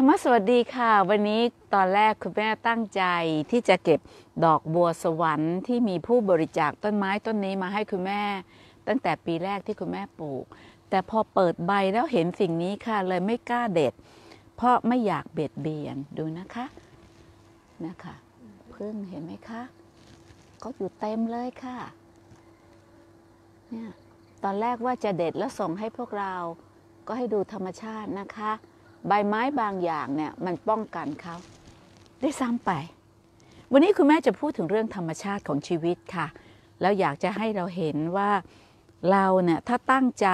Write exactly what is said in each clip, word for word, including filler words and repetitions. ธรรมะสวัสดีค่ะวันนี้ตอนแรกคุณแม่ตั้งใจที่จะเก็บดอกบัวสวรรค์ที่มีผู้บริจาคต้นไม้ต้นนี้มาให้คุณแม่ตั้งแต่ปีแรกที่คุณแม่ปลูกแต่พอเปิดใบแล้วเห็นสิ่งนี้ค่ะเลยไม่กล้าเด็ดเพราะไม่อยากเบียดเบียนดูนะคะนะคะพึ่งเห็นไหมคะก็อยู่เต็มเลยค่ะเนี่ยตอนแรกว่าจะเด็ดแล้วส่งให้พวกเราก็ให้ดูธรรมชาตินะคะใบไม้บางอย่างเนี่ยมันป้องกันเขาได้ซ้ำไปวันนี้คุณแม่จะพูดถึงเรื่องธรรมชาติของชีวิตค่ะแล้วอยากจะให้เราเห็นว่าเราเนี่ยถ้าตั้งใจ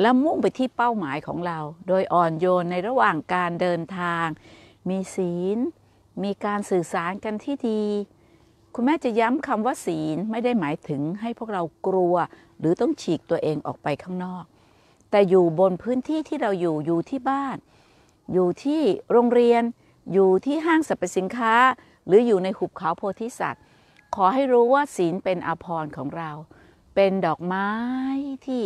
และมุ่งไปที่เป้าหมายของเราโดยอ่อนโยนในระหว่างการเดินทางมีศีลมีการสื่อสารกันที่ดีคุณแม่จะย้ำคำว่าศีลไม่ได้หมายถึงให้พวกเรากลัวหรือต้องฉีกตัวเองออกไปข้างนอกแต่อยู่บนพื้นที่ที่เราอยู่อยู่ที่บ้านอยู่ที่โรงเรียนอยู่ที่ห้างสรรพสินค้าหรืออยู่ในหุบเขาโพธิสัตว์ขอให้รู้ว่าศีลเป็นอาภรณ์ของเราเป็นดอกไม้ที่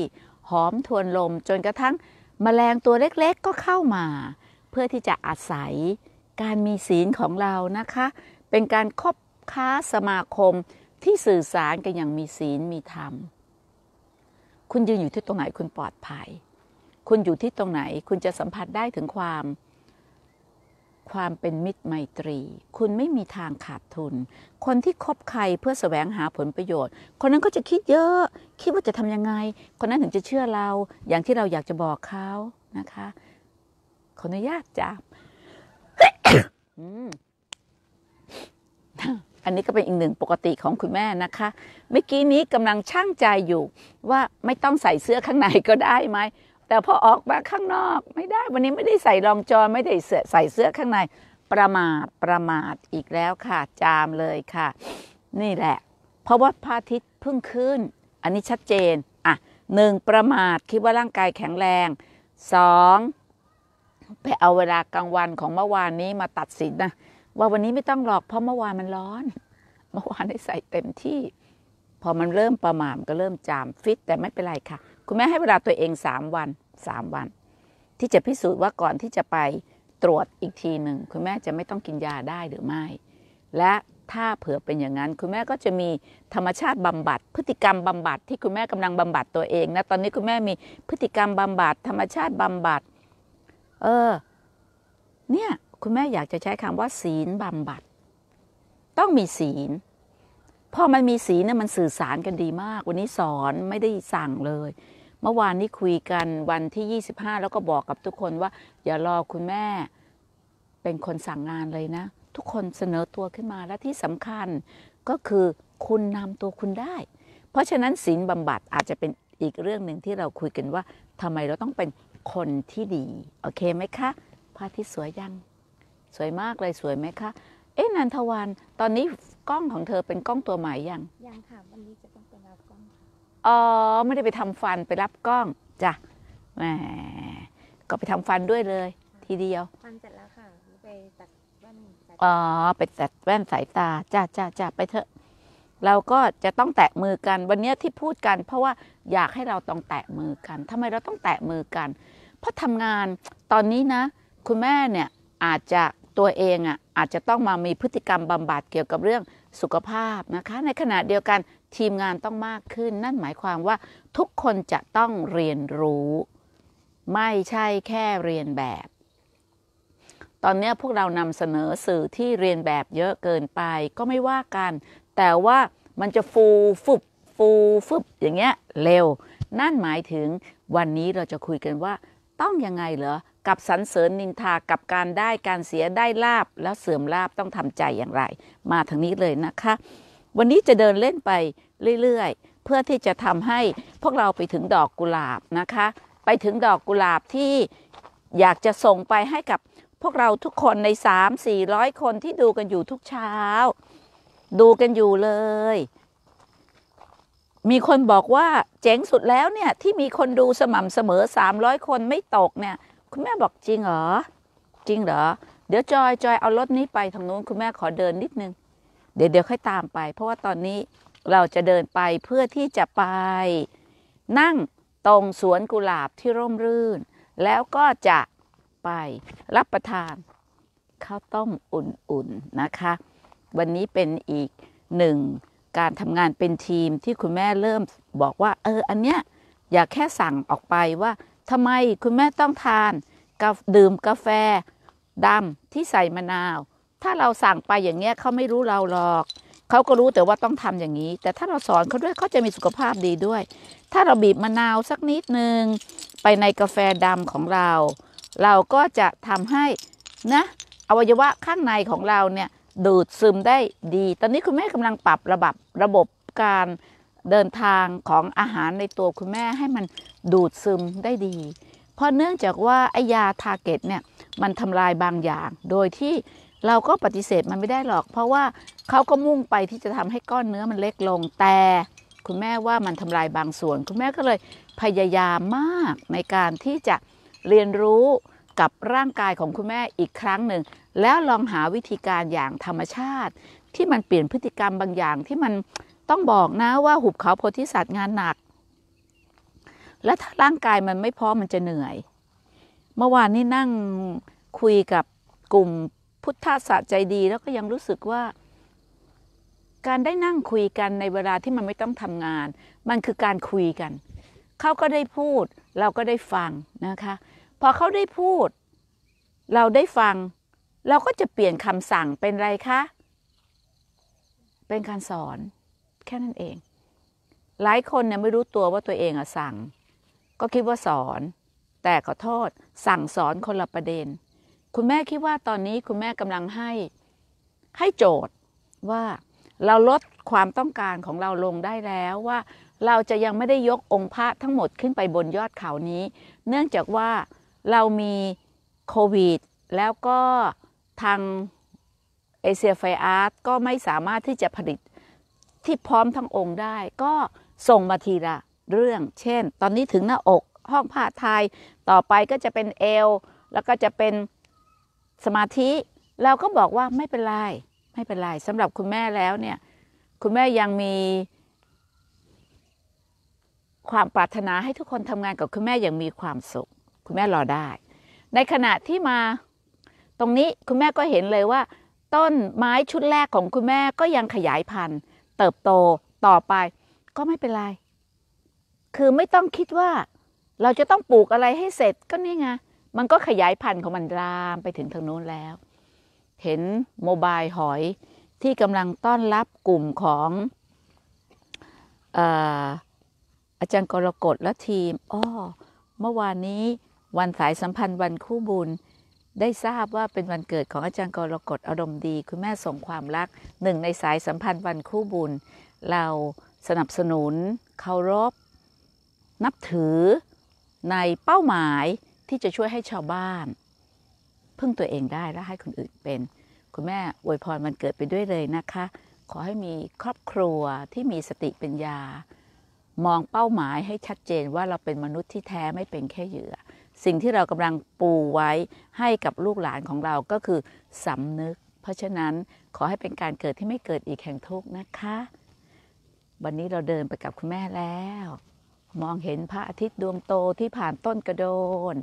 หอมทวนลมจนกระทั่งแมลงตัวเล็กๆก็เข้ามาเพื่อที่จะอาศัยการมีศีลของเรานะคะเป็นการคบค้าสมาคมที่สื่อสารกันอย่างมีศีลมีธรรมคุณยืนอยู่ที่ตรงไหนคุณปลอดภัยคุณอยู่ที่ตรงไหนคุณจะสัมผัสได้ถึงความความเป็นมิตรไมตรีคุณไม่มีทางขาดทุนคนที่คบใครเพื่อแสวงหาผลประโยชน์คนนั้นก็จะคิดเยอะคิดว่าจะทำยังไงคนนั้นถึงจะเชื่อเราอย่างที่เราอยากจะบอกเขานะคะขออนุญาตจ้ะ อันนี้ก็เป็นอีกหนึ่งปกติของคุณแม่นะคะเมื่อกี้นี้กำลังชั่งใจอยู่ว่าไม่ต้องใส่เสื้อข้างในก็ได้ไหมแต่พอออกมาข้างนอกไม่ได้วันนี้ไม่ได้ใส่รองจอไม่ได้ใส่เสื้อข้างในประมาทประมาทอีกแล้วค่ะจามเลยค่ะนี่แหละเพราะว่าพระอาทิตย์เพิ่งขึ้นอันนี้ชัดเจนอ่ะหนึ่งประมาทคิดว่าร่างกายแข็งแรงสองไปเอาเวลากลางวันของเมื่อวานนี้มาตัดสินนะว่าวันนี้ไม่ต้องหรอกเพราะเมื่อวานมันร้อนเมื่อวานได้ใส่เต็มที่พอมันเริ่มประมาทก็เริ่มจามฟิตแต่ไม่เป็นไรค่ะคุณแม่ให้เวลาตัวเองสามวันสามวันที่จะพิสูจน์ว่าก่อนที่จะไปตรวจอีกทีหนึ่งคุณแม่จะไม่ต้องกินยาได้หรือไม่และถ้าเผื่อเป็นอย่างนั้นคุณแม่ก็จะมีธรรมชาติบำบัดพฤติกรรมบำบัดที่คุณแม่กำลังบำบัดตัวเองนะตอนนี้คุณแม่มีพฤติกรรมบำบัดธรรมชาติบำบัดเออเนี่ยคุณแม่อยากจะใช้คำว่าศีลบำบัดต้องมีศีลพอมันมีศีลเนี่ยมันสื่อสารกันดีมากวันนี้สอนไม่ได้สั่งเลยเมื่อวานนี้คุยกันวันที่ยี่สิบห้าแล้วก็บอกกับทุกคนว่าอย่ารอคุณแม่เป็นคนสั่งงานเลยนะทุกคนเสนอตัวขึ้นมาและที่สำคัญก็คือคุณนำตัวคุณได้เพราะฉะนั้นศีลบำบัดอาจจะเป็นอีกเรื่องหนึ่งที่เราคุยกันว่าทำไมเราต้องเป็นคนที่ดีโอเคไหมคะพระอาทิตย์สวยยังสวยมากเลยสวยไหมคะเอ๊ะนันทวรรณตอนนี้กล้องของเธอเป็นกล้องตัวใหม่ยังยังค่ะวันนี้จะต้องไปรับกล้องอ๋อไม่ได้ไปทำฟันไปรับกล้องจ้ะแหมก็ไปทำฟันด้วยเลยทีเดียวฟันเสร็จแล้วค่ะไปตัดแว่นสายตาอ๋อไปตัดแว่นสายตาจ้ะจ้ะจ้ะไปเถอะเราก็จะต้องแตะมือกันวันนี้ที่พูดกันเพราะว่าอยากให้เราต้องแตะมือกันทำไมเราต้องแตะมือกันเพราะทำงานตอนนี้นะคุณแม่เนี่ยอาจจะตัวเองอ่ะอาจจะต้องมามีพฤติกรรมบำบัดเกี่ยวกับเรื่องสุขภาพนะคะในขณะเดียวกันทีมงานต้องมากขึ้นนั่นหมายความว่าทุกคนจะต้องเรียนรู้ไม่ใช่แค่เรียนแบบตอนนี้พวกเรานำเสนอสื่อที่เรียนแบบเยอะเกินไปก็ไม่ว่ากันแต่ว่ามันจะฟูฟึบฟูฟึบอย่างเงี้ยเร็วนั่นหมายถึงวันนี้เราจะคุยกันว่าต้องยังไงเหรอกับสรรเสริญนินทากับการได้การเสียได้ลาภแล้วเสื่อมลาภต้องทำใจอย่างไรมาทางนี้เลยนะคะวันนี้จะเดินเล่นไปเรื่อยๆเพื่อที่จะทำให้พวกเราไปถึงดอกกุหลาบนะคะไปถึงดอกกุหลาบที่อยากจะส่งไปให้กับพวกเราทุกคนใน สามถึงสี่ร้อย คนที่ดูกันอยู่ทุกเช้าดูกันอยู่เลยมีคนบอกว่าเจ๋งสุดแล้วเนี่ยที่มีคนดูสม่ำเสมอสามร้อยคนไม่ตกเนี่ยคุณแม่บอกจริงเหรอจริงเหรอเดี๋ยวจอยจอยเอารถนี้ไปทางนู้นคุณแม่ขอเดินนิดนึงเดี๋ยวเดี๋ยวค่อยตามไปเพราะว่าตอนนี้เราจะเดินไปเพื่อที่จะไปนั่งตรงสวนกุหลาบที่ร่มรื่นแล้วก็จะ ไปรับประทานข้าวต้มอุ่นๆนะคะวันนี้เป็นอีกหนึ่งการทำงานเป็นทีมที่คุณแม่เริ่มบอกว่าเอออันเนี้ยอย่าแค่สั่งออกไปว่าทำไมคุณแม่ต้องทานกับดื่มกาแฟดำที่ใส่มะนาวถ้าเราสั่งไปอย่างเงี้ยเขาไม่รู้เราหรอกเขาก็รู้แต่ว่าต้องทำอย่างนี้แต่ถ้าเราสอนเขาด้วยเขาจะมีสุขภาพดีด้วยถ้าเราบีบมะนาวสักนิดนึงไปในกาแฟดำของเราเราก็จะทำให้นะอวัยวะข้างในของเราเนี่ยดูดซึมได้ดีตอนนี้คุณแม่กำลังปรับระบบระบบการเดินทางของอาหารในตัวคุณแม่ให้มันดูดซึมได้ดีเพราะเนื่องจากว่าไอยาทาร์เก็ตเนี่ยมันทำลายบางอย่างโดยที่เราก็ปฏิเสธมันไม่ได้หรอกเพราะว่าเขาก็มุ่งไปที่จะทำให้ก้อนเนื้อมันเล็กลงแต่คุณแม่ว่ามันทำลายบางส่วนคุณแม่ก็เลยพยายามมากในการที่จะเรียนรู้กับร่างกายของคุณแม่อีกครั้งหนึ่งแล้วลองหาวิธีการอย่างธรรมชาติที่มันเปลี่ยนพฤติกรรมบางอย่างที่มันต้องบอกนะว่าหุบเขาโพธิสัตว์งานหนักและถ้าร่างกายมันไม่พร้อมมันจะเหนื่อยเมื่อวานนี้นั่งคุยกับกลุ่มพุทธศาสตร์ใจดีแล้วก็ยังรู้สึกว่าการได้นั่งคุยกันในเวลาที่มันไม่ต้องทำงานมันคือการคุยกันเขาก็ได้พูดเราก็ได้ฟังนะคะพอเขาได้พูดเราได้ฟังเราก็จะเปลี่ยนคำสั่งเป็นอะไรคะเป็นการสอนแค่นั้นเองหลายคนเนี่ยไม่รู้ตัวว่าตัวเองอะสั่งก็คิดว่าสอนแต่ขอโทษสั่งสอนคนละประเด็นคุณแม่คิดว่าตอนนี้คุณแม่กำลังให้ให้โจทย์ว่าเราลดความต้องการของเราลงได้แล้วว่าเราจะยังไม่ได้ยกองค์พระทั้งหมดขึ้นไปบนยอดเขานี้เนื่องจากว่าเรามีโควิดแล้วก็ทางเอเชียไฟอาร์ตก็ไม่สามารถที่จะผลิตที่พร้อมทั้งองค์ได้ก็ส่งมาทีละเรื่องเช่นตอนนี้ถึงหน้าอกห้องผ้าไทยต่อไปก็จะเป็นเอวแล้วก็จะเป็นสมาธิเราก็บอกว่าไม่เป็นไรไม่เป็นไรสำหรับคุณแม่แล้วเนี่ยคุณแม่ยังมีความปรารถนาให้ทุกคนทำงานกับคุณแม่อย่างมีความสุขคุณแม่รอได้ในขณะที่มาตรงนี้คุณแม่ก็เห็นเลยว่าต้นไม้ชุดแรกของคุณแม่ก็ยังขยายพันธุ์เติบโตต่อไปก็ไม่เป็นไรคือไม่ต้องคิดว่าเราจะต้องปลูกอะไรให้เสร็จก็นี่ไงมันก็ขยายพันธุ์ของมันลามไปถึงทางโน้นแล้วเห็นโมบายหอยที่กำลังต้อนรับกลุ่มของเอ่ออาจารย์กรกฎและทีมอ้อเมื่อวานนี้วันสายสัมพันธ์วันคู่บุญได้ทราบว่าเป็นวันเกิดของอาจารย์กรกฎอารมณ์ดีคุณแม่ส่งความรักหนึ่งในสายสัมพันธ์วันคู่บุญเราสนับสนุนเคารพนับถือในเป้าหมายที่จะช่วยให้ชาวบ้านพึ่งตัวเองได้และให้คนอื่นเป็นคุณแม่อวยพรวันเกิดไปด้วยเลยนะคะขอให้มีครอบครัวที่มีสติปัญญามองเป้าหมายให้ชัดเจนว่าเราเป็นมนุษย์ที่แท้ไม่เป็นแค่เหยื่อสิ่งที่เรากำลังปูไว้ให้กับลูกหลานของเราก็คือสำนึกเพราะฉะนั้นขอให้เป็นการเกิดที่ไม่เกิดอีกแห่งทุกข์นะคะวันนี้เราเดินไปกับคุณแม่แล้วมองเห็นพระอาทิตย์ดวงโตที่ผ่านต้นกระโดน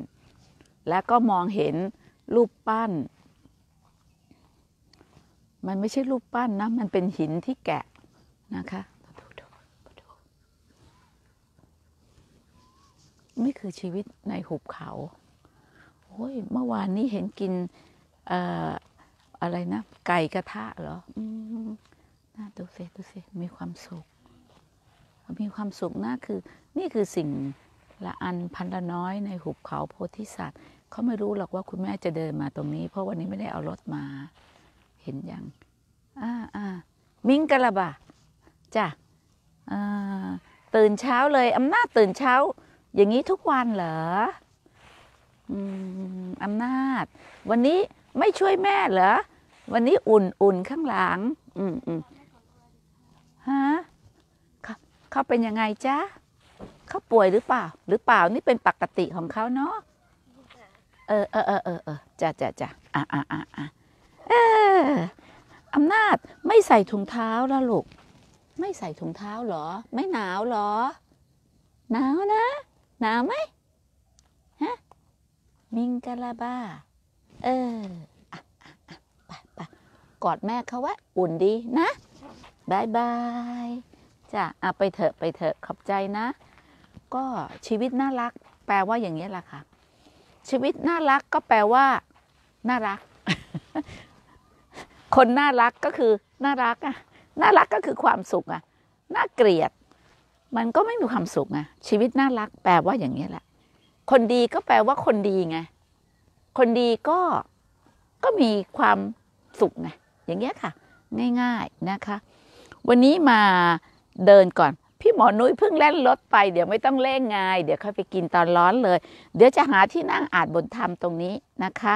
แล้วก็มองเห็นรูปปั้นมันไม่ใช่รูปปั้นนะมันเป็นหินที่แกะนะคะนี่คือชีวิตในหุบเขาโอ้ยเมื่อวานนี้เห็นกิน เอ่อ อะไรนะไก่กระทะเหรอน่าดูสิดูสิมีความสุขมีความสุขน่าคือนี่คือสิ่งละอันพันละน้อยในหุบเขาโพธิสัตว์เขาไม่รู้หรอกว่าคุณแม่จะเดินมาตรงนี้เพราะวันนี้ไม่ได้เอารถมาเห็นอย่างอ่าอ่ามิงกะละบะจ้ะตื่นเช้าเลยอำนาจตื่นเช้าอย่างนี้ทุกวันเหรออืมอำนาจวันนี้ไม่ช่วยแม่เหรอวันนี้อุ่นอุ่นข้างหลังอืมอืมฮะเขาเป็นยังไงจ๊ะเขาป่วยหรือเปล่าหรือเปล่านี่เป็นปกติของเขาเนาะเออเออเออเออเออจ้ะจ้ะจ้ะอ่ะอ่ะอ่ะอ่ะเอออำนาจไม่ใส่ถุงเท้าแล้วลูกไม่ใส่ถุงเท้าเหรอไม่หนาวเหรอหนาวนะหนาวไหมฮะ มิงกะลาบ้าเอออ่ะอ่ะอ่ะไปไปกอดแม่เขาว่าอุ่นดีนะบายบายจ้ะอ่ะไปเถอะไปเถอะขอบใจนะก็ชีวิตน่ารักแปลว่าอย่างนี้แหละค่ะชีวิตน่ารักก็แปลว่าน่ารัก คนน่ารักก็คือน่ารักอะน่ารักก็คือความสุขอะน่าเกลียดมันก็ไม่มีความสุขอะชีวิตน่ารักแปลว่าอย่างนี้แหละคนดีก็แปลว่าคนดีไงคนดีก็ก็มีความสุขไงอย่างเงี้ยค่ะง่ายๆนะคะวันนี้มาเดินก่อนพี่หมอนุ้ยเพิ่งแล่นรถไปเดี๋ยวไม่ต้องเร่งไงเดี๋ยวค่อยไปกินตอนร้อนเลยเดี๋ยวจะหาที่นั่งอ่านบนธรรมตรงนี้นะคะ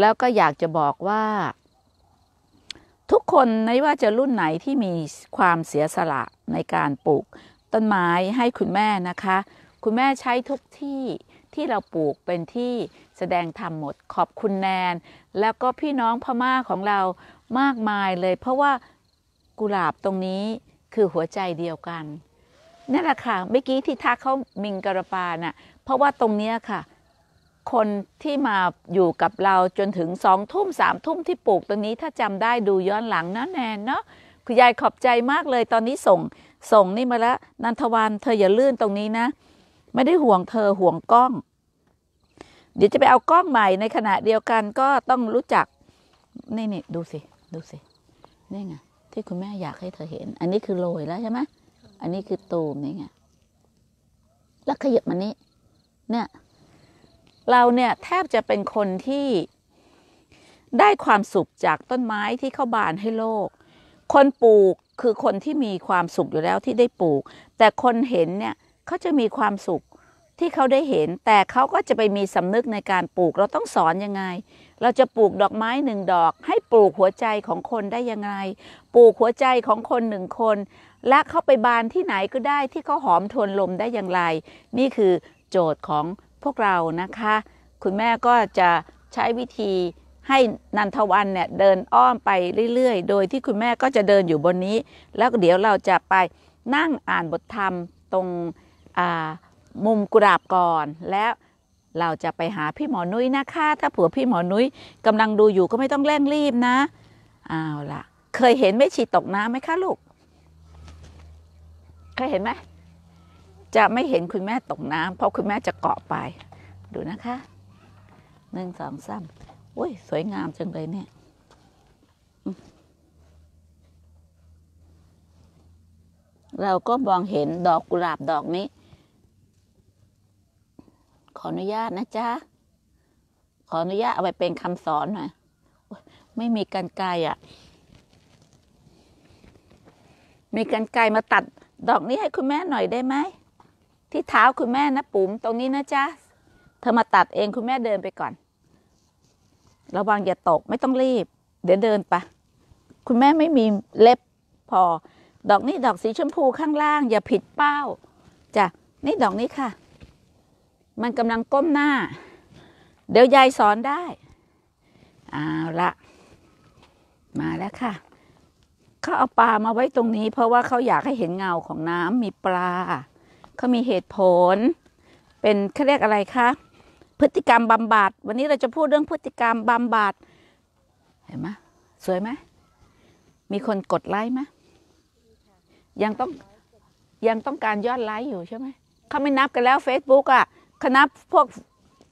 แล้วก็อยากจะบอกว่าทุกคนไม่ว่าจะรุ่นไหนที่มีความเสียสละในการปลูกต้นไม้ให้คุณแม่นะคะคุณแม่ใช้ทุกที่ที่เราปลูกเป็นที่แสดงธรรมหมดขอบคุณแนนแล้วก็พี่น้องพม่าของเรามากมายเลยเพราะว่ากุหลาบตรงนี้คือหัวใจเดียวกันนั่นแหละค่ะเมื่อกี้ที่ทักเขามิงกะลาบ้าน่ะเพราะว่าตรงนี้ค่ะคนที่มาอยู่กับเราจนถึงสองทุ่มสามทุ่มที่ปลูกตรงนี้ถ้าจำได้ดูย้อนหลังนะแนนเนาะคุณยายขอบใจมากเลยตอนนี้ส่งส่งนี่มาแล้วนันทวรรณเธออย่าลื่นตรงนี้นะไม่ได้ห่วงเธอห่วงกล้องเดี๋ยวจะไปเอากล้องใหม่ในขณะเดียวกันก็ต้องรู้จักนี่นี่ดูสิดูสินี่ไงที่คุณแม่อยากให้เธอเห็นอันนี้คือโรยแล้วใช่ไหมอันนี้คือตูมนี่ไงแล้วขยับมันนี้เนี่ยเราเนี่ยแทบจะเป็นคนที่ได้ความสุขจากต้นไม้ที่เขาบานให้โลกคนปลูกคือคนที่มีความสุขอยู่แล้วที่ได้ปลูกแต่คนเห็นเนี่ยเขาจะมีความสุขที่เขาได้เห็นแต่เขาก็จะไปมีสำนึกในการปลูกเราต้องสอนยังไงเราจะปลูกดอกไม้หนึ่งดอกให้ปลูกหัวใจของคนได้ยังไงปลูกหัวใจของคนหนึ่งคนและเขาไปบานที่ไหนก็ได้ที่เขาหอมทวนลมได้อย่างไรนี่คือโจทย์ของพวกเรานะคะคุณแม่ก็จะใช้วิธีให้นันทวรรณเนี่ยเดินอ้อมไปเรื่อยๆโดยที่คุณแม่ก็จะเดินอยู่บนนี้แล้วเดี๋ยวเราจะไปนั่งอ่านบทธรรมตรงมุมกุหลาบก่อนแล้วเราจะไปหาพี่หมอนุ้ยนะคะถ้าผัวพี่หมอนุ้ยกำลังดูอยู่ก็ไม่ต้องเร่งรีบนะเอาล่ะเคยเห็นแม่ชีตกน้ำไหมคะลูกเคยเห็นไหมจะไม่เห็นคุณแม่ตกน้ำเพราะคุณแม่จะเกาะไปดูนะคะหนึ่งสองสามอุ้ยสวยงามจังเลยเนี่ยเราก็มองเห็นดอกกุหลาบดอกนี้ขออนุญาตนะจ๊ะขออนุญาตเอาไปเป็นคำสอนหน่อยไม่มีกรรไกรอ่ะมีกรรไกรมาตัดดอกนี้ให้คุณแม่หน่อยได้ไหมที่เท้าคุณแม่นะปุ๋มตรงนี้นะจ๊ะเธอมาตัดเองคุณแม่เดินไปก่อนระวังอย่าตกไม่ต้องรีบเดี๋ยวเดินไปคุณแม่ไม่มีเล็บพอดอกนี้ดอกสีชมพูข้างล่างอย่าผิดเป้าจ้ะนี่ดอกนี้ค่ะมันกำลังก้มหน้าเดี๋ยวยายสอนได้เอาละมาแล้วค่ะเขาเอาปลามาไว้ตรงนี้เพราะว่าเขาอยากให้เห็นเงาของน้ำมีปลาเขามีเหตุผลเป็นเขาเรียกอะไรคะพฤติกรรมบำบัดวันนี้เราจะพูดเรื่องพฤติกรรมบำบัดเห็นไหมสวยไหมมีคนกดไลค์ไหมยังต้องยังต้องการยอดไลค์อยู่ใช่ไหมเขาไม่นับกันแล้ว Facebook อ่ะเขานับพวก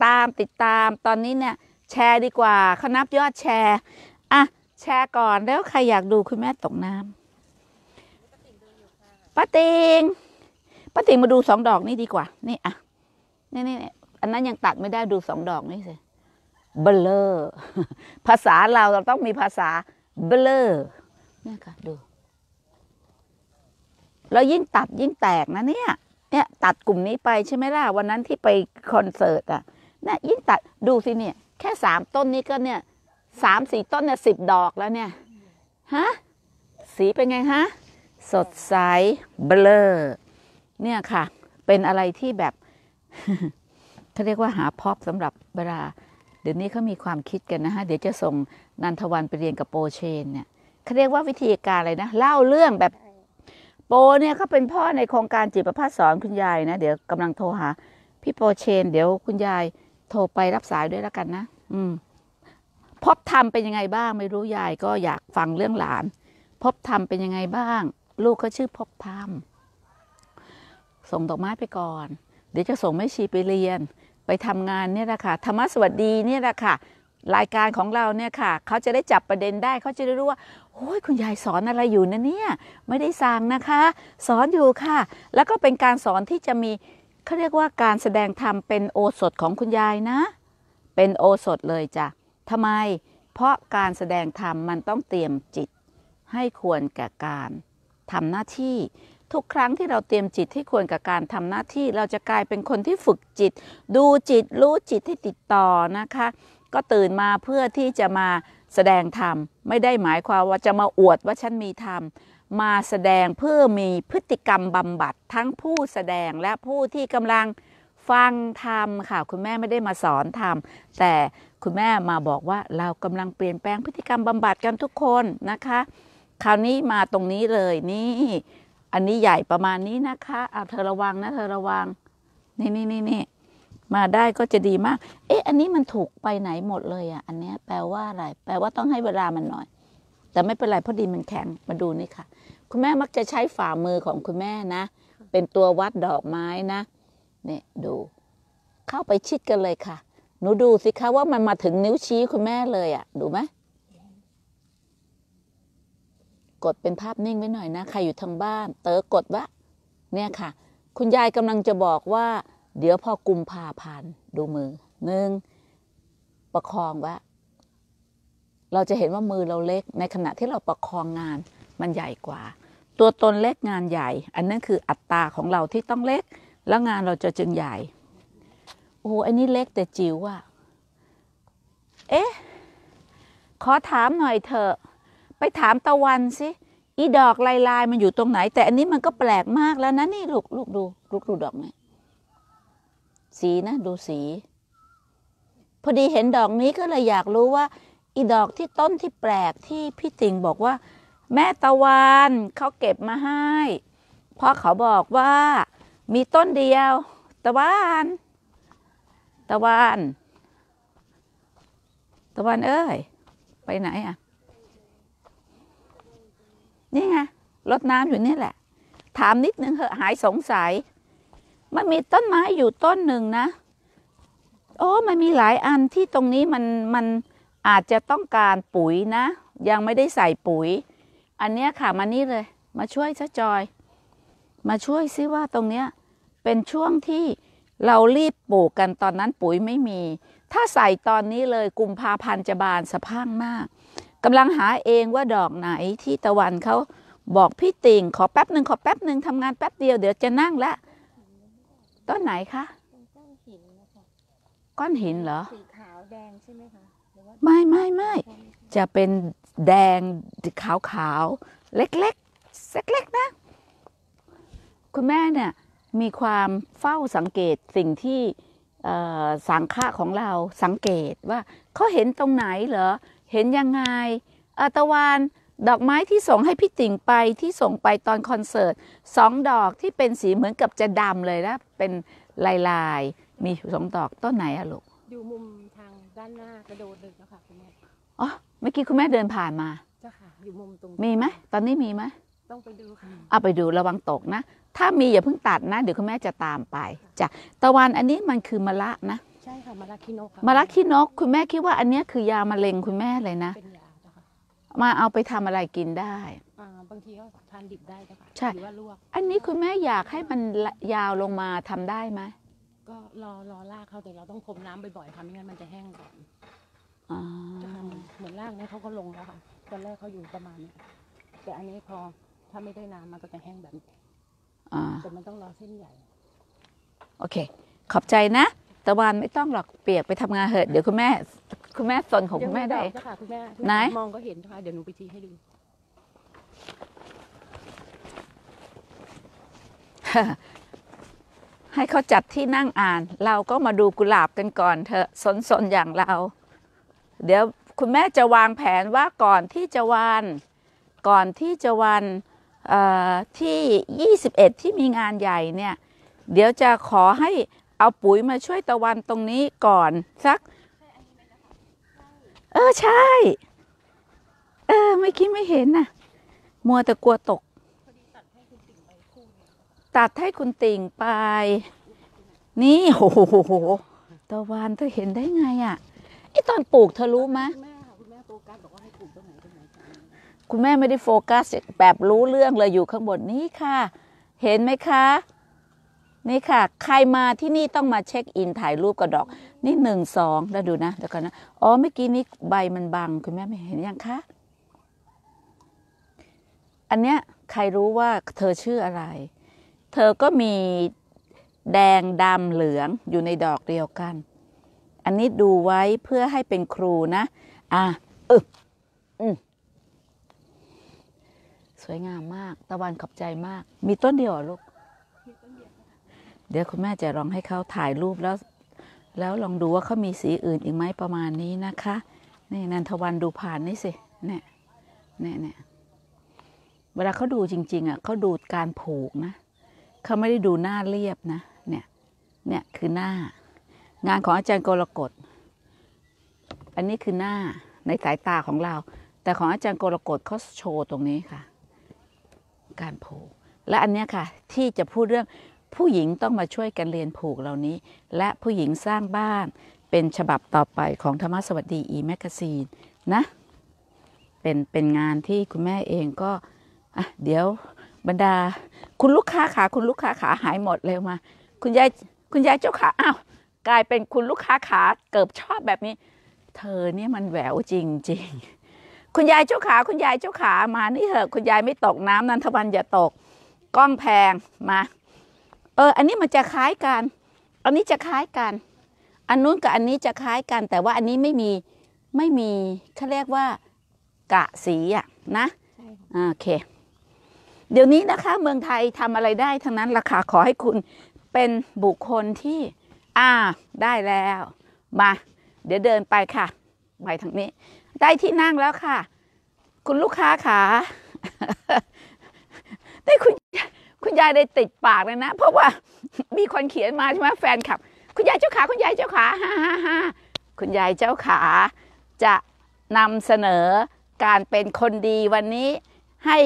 ตามติดตามตอนนี้เนี่ยแชร์ดีกว่าเขานับยอดแชร์อ่ะแชร์ก่อนแล้วใครอยากดูคุณแม่ตกน้ำป้าติงป้าติงมาดูสองดอกนี่ดีกว่านี่อ่ะนี่นี่อันนั้นยังตัดไม่ได้ดูสองดอกนี่สิเบลอภาษาเราเราต้องมีภาษาเบลอเนี่ยค่ะดูแล้วยิ่งตัดยิ่งแตกนะเนี่ยเนี่ยตัดกลุ่มนี้ไปใช่ไหมล่ะวันนั้นที่ไปคอนเสิร์ตอ่ะน่ะยิ่งตัดดูสิเนี่ยแค่สามต้นนี้ก็เนี่ยสามสี่ต้นเนี่ยสิบดอกแล้วเนี่ยฮะสีเป็นไงฮะสดใสเบลอเนี่ยค่ะเป็นอะไรที่แบบ เขาเรียกว่าหาพอบสำหรับเวลาเดี๋ยวนี้เขามีความคิดกันนะฮะเดี๋ยวจะส่งนันทวรรณไปเรียนกับโปเชนเนี่ยเขาเรียกว่าวิธีการอะไรนะเล่าเรื่องแบบโปเนี่ยเขาเป็นพ่อในโครงการจิตประภาสสอนคุณยายนะเดี๋ยวกำลังโทรหาพี่โปเชนเดี๋ยวคุณยาย โทรไปรับสายด้วยแล้วกันนะอืมพบธรรมเป็นยังไงบ้างไม่รู้ยายก็อยากฟังเรื่องหลานพบธรรมเป็นยังไงบ้างลูกเขาชื่อพบธรรมส่งดอกไม้ไปก่อนเดี๋ยวจะส่งแม่ชีไปเรียนไปทำงานเนี่ยแหละค่ะธรรมะสวัสดีเนี่ยแหละค่ะรายการของเราเนี่ยค่ะเขาจะได้จับประเด็นได้เขาจะได้รู้ว่าโอ้ยคุณยายสอนอะไรอยู่นะเนี่ยไม่ได้สั่งนะคะสอนอยู่ค่ะแล้วก็เป็นการสอนที่จะมีเขาเรียกว่าการแสดงธรรมเป็นโอสถของคุณยายนะเป็นโอสถเลยจ้ะทำไมเพราะการแสดงธรรมมันต้องเตรียมจิตให้ควรแก่การทำหน้าที่ทุกครั้งที่เราเตรียมจิตให้ควรกับการทำหน้าที่เราจะกลายเป็นคนที่ฝึกจิตดูจิตรู้จิตที่ติดต่อนะคะก็ตื่นมาเพื่อที่จะมาแสดงธรรมไม่ได้หมายความว่าจะมาอวดว่าฉันมีธรรมมาแสดงเพื่อมีพฤติกรรมบำบัดทั้งผู้แสดงและผู้ที่กำลังฟังธรรมค่ะคุณแม่ไม่ได้มาสอนธรรมแต่คุณแม่มาบอกว่าเรากำลังเปลี่ยนแปลงพฤติกรรมบำบัดกันทุกคนนะคะคราวนี้มาตรงนี้เลยนี่อันนี้ใหญ่ประมาณนี้นะคะเอาเธอระวังนะเธอระวังนี่นี่นี่นี่มาได้ก็จะดีมากเอ๊ะอันนี้มันถูกไปไหนหมดเลยอ่ะอันนี้แปลว่าอะไรแปลว่าต้องให้เวลามันหน่อยแต่ไม่เป็นไรเพราะดินมันแข็งมาดูนี่ค่ะคุณแม่มักจะใช้ฝ่ามือของคุณแม่นะเป็นตัววัดดอกไม้นะเนี่ยดูเข้าไปชิดกันเลยค่ะหนูดูสิคะว่ามันมาถึงนิ้วชี้คุณแม่เลยอ่ะดูไหมกดเป็นภาพนิ่งไว้หน่อยนะใครอยู่ทางบ้านเต๋อกดวะเนี่ยค่ะคุณยายกำลังจะบอกว่าเดี๋ยวพอกุมภาพันธ์ดูมือหนึ่งประคองวะเราจะเห็นว่ามือเราเล็กในขณะที่เราประคองงานมันใหญ่กว่าตัวตนเล็กงานใหญ่อันนั้นคืออัตราของเราที่ต้องเล็กแล้วงานเราจะจึงใหญ่โอ้โหอันนี้เล็กแต่จิ๋วว่ะเอ๊ะขอถามหน่อยเถอะไปถามตะวันสิอีดอกลายลายมันอยู่ตรงไหนแต่อันนี้มันก็แปลกมากแล้วนะนี่ลูกลูกดูลูกดูดอกไหมสีนะดูสีพอดีเห็นดอกนี้ก็เลยอยากรู้ว่าอีดอกที่ต้นที่แปลกที่พี่ติ่งบอกว่าแม่ตะวันเขาเก็บมาให้เพราะเขาบอกว่ามีต้นเดียวตะวันตะวันตะวันเอ้ยไปไหนอ่ะนี่ไงรดน้ำอยู่นี่แหละถามนิดนึงเหอะหายสงสัยมันมีต้นไม้อยู่ต้นหนึ่งนะโอ้มันมีหลายอันที่ตรงนี้มันมันอาจจะต้องการปุ๋ยนะยังไม่ได้ใส่ปุ๋ยอันเนี้ยค่ะมานี่เลยมาช่วยซะจอยมาช่วยซิว่าตรงเนี้ยเป็นช่วงที่เรารีบปลูกกันตอนนั้นปุ๋ยไม่มีถ้าใส่ตอนนี้เลยกุมภาพันธ์จะบานสะพรั่งมากกำลังหาเองว่าดอกไหนที่ตะวันเขาบอกพี่ติ่งขอแป๊บหนึ่งขอแป๊บหนึ่งทำงานแป๊บเดียวเดี๋ยวจะนั่งละต้นไหนคะก้อนหินนะคะก้อนหินเหรอสีขาวแดงใช่ไหมคะไม่ไม่ไม่จะเป็นแดงขาวขาวเล็กเล็กเล็กๆนะคุณแม่เนี่ยมีความเฝ้าสังเกตสิ่งที่สังฆะของเราสังเกตว่าเขาเห็นตรงไหนเหรอเห็นยังไงอาตะวันดอกไม้ที่ส่งให้พี่ติ่งไปที่ส่งไปตอนคอนเสิร์ตสองดอกที่เป็นสีเหมือนกับจะดำเลยนะเป็นลายลายมีสองดอกต้นไหนอะลูกอยู่มุมทางด้านหน้ากระโดดดึกแล้วค่ะคุณแม่อ๋อเมื่อกี้คุณแม่เดินผ่านมาเจ้าค่ะอยู่มุมตรงมีไหมตอนนี้มีไหมต้องไปดูค่ะเอาไปดูระวังตกนะถ้ามีอย่าเพิ่งตัดนะเดี๋ยวคุณแม่จะตามไปจ้ะตะวันอันนี้มันคือมะละนะใช่ค่ะมะระขี้นกค่ะมะระขี้นกคุณแม่คิดว่าอันนี้คือยามะเร็งคุณแม่เลยนะเป็นยาจ้ะค่ะมาเอาไปทำอะไรกินได้อ่าบางทีก็ทานดิบได้จ้ะค่ะใช่หรือว่าลวกอันนี้คุณแม่อยากให้มันยาวลงมาทำได้ไหมก็รอรอรากเขาแต่เราต้องพรมน้ำบ่อยๆค่ะไม่งั้นมันจะแห้งก่อนอ่าเหมือนรากเนี่ยเขาก็ลงแล้วค่ะตอนแรกเขาอยู่ประมาณนี้แต่อันนี้พอถ้าไม่ได้น้ำมันก็จะแห้งแบบนี้อ่าแต่มันต้องรอเส้นใหญ่โอเคขอบใจนะตะวันไม่ต้องหรอกเปียกไปทำงานเหอะเดี๋ยวคุณแม่คุณแม่สนของคุณแม่ได้ไหนมองก็เห็นค่ะเดี๋ยวหนูไปชี้ให้ดูให้เขาจัดที่นั่งอ่านเราก็มาดูกุหลาบกันก่อนเถอะสนๆอย่างเราเดี๋ยวคุณแม่จะวางแผนว่าก่อนที่จะวันก่อนที่จะวันที่ยี่สิบเอ็ดที่มีงานใหญ่เนี่ยเดี๋ยวจะขอให้ เอาปุ๋ยมาช่วยตะวันตรงนี้ก่อนสักเออใช่เออไม่คิดไม่เห็นน่ะมัวแต่กลัวตกตัดให้คุณติ่งไปนี่โอ้โหตะวันเธอเห็นได้ไงอ่ะไอตอนปลูกเธอรู้ไหมคุณแม่ไม่ได้โฟกัสแบบรู้เรื่องเลยอยู่ข้างบนนี่ค่ะเห็นไหมคะนี่ค่ะใครมาที่นี่ต้องมาเช็คอินถ่ายรูปกับดอกนี่หนึ่งสองแล้วดูนะเดี๋ยวก่อนนะอ๋อเมื่อกี้นี้ใบมันบังคุณแม่ไม่เห็นยังคะอันเนี้ยใครรู้ว่าเธอชื่ออะไรเธอก็มีแดงดำเหลืองอยู่ในดอกเดียวกันอันนี้ดูไว้เพื่อให้เป็นครูนะอ่ะเอออืมสวยงามมากตะวันขอบใจมากมีต้นเดียวลูกเดี๋ยวคุณแม่จะลองให้เขาถ่ายรูปแล้วแล้วลองดูว่าเขามีสีอื่นอีกไหมประมาณนี้นะคะนี่นันทวันดูผ่านนี่สิเนี่ยเนี่ยเนี่ยเวลาเขาดูจริงๆอ่ะเขาดูการผูกนะเขาไม่ได้ดูหน้าเรียบนะเนี่ยเนี่ยคือหน้างานของอาจารย์กรกฎอันนี้คือหน้าในสายตาของเราแต่ของอาจารย์กรกฎเขาโชว์ตรงนี้ค่ะการผูกและอันนี้ค่ะที่จะพูดเรื่องผู้หญิงต้องมาช่วยกันเรียนผูกเหล่านี้และผู้หญิงสร้างบ้านเป็นฉบับต่อไปของธรรมสวัสดีอีแมกซีนนะเป็นเป็นงานที่คุณแม่เองก็อ่ะเดี๋ยวบรรดาคุณลูกค้าขาคุณลูกค้าขาหายหมดเลยมาคุณยายคุณยายเจ้าขาอ้าวกลายเป็นคุณลูกค้าขาเกิบชอบแบบนี้เธอเนี่ยมันแหววจริงจริงคุณยายเจ้าขาคุณยายเจ้าขามานี่เถอะคุณยายไม่ตกน้ำนันทวันอย่าตกกล้องแพงมาเอออันนี้มันจะคล้ายกันอันนี้จะคล้ายกันอันนู้นกับอันนี้จะคล้ายกันแต่ว่าอันนี้ไม่มีไม่มีเขาเรียกว่ากะสีอ่ะนะโอเคเดี๋ยวนี้นะคะเมืองไทยทำอะไรได้ทั้งนั้นราคาขอให้คุณเป็นบุคคลที่อ่าได้แล้วมาเดี๋ยวเดินไปค่ะไปทางนี้ได้ที่นั่งแล้วค่ะคุณลูกค้าขาได้คุณคุณยายได้ติดปากเลยนะเพราะว่ามีคนเขียนมาใช่ไหมแฟนคลับคุณยายเจ้าขาคุณยายเจ้าขาฮ่าฮ่าฮ่าคุณยายเจ้าขาจะนำเสนอการเป็นคนดีวันนี้ให้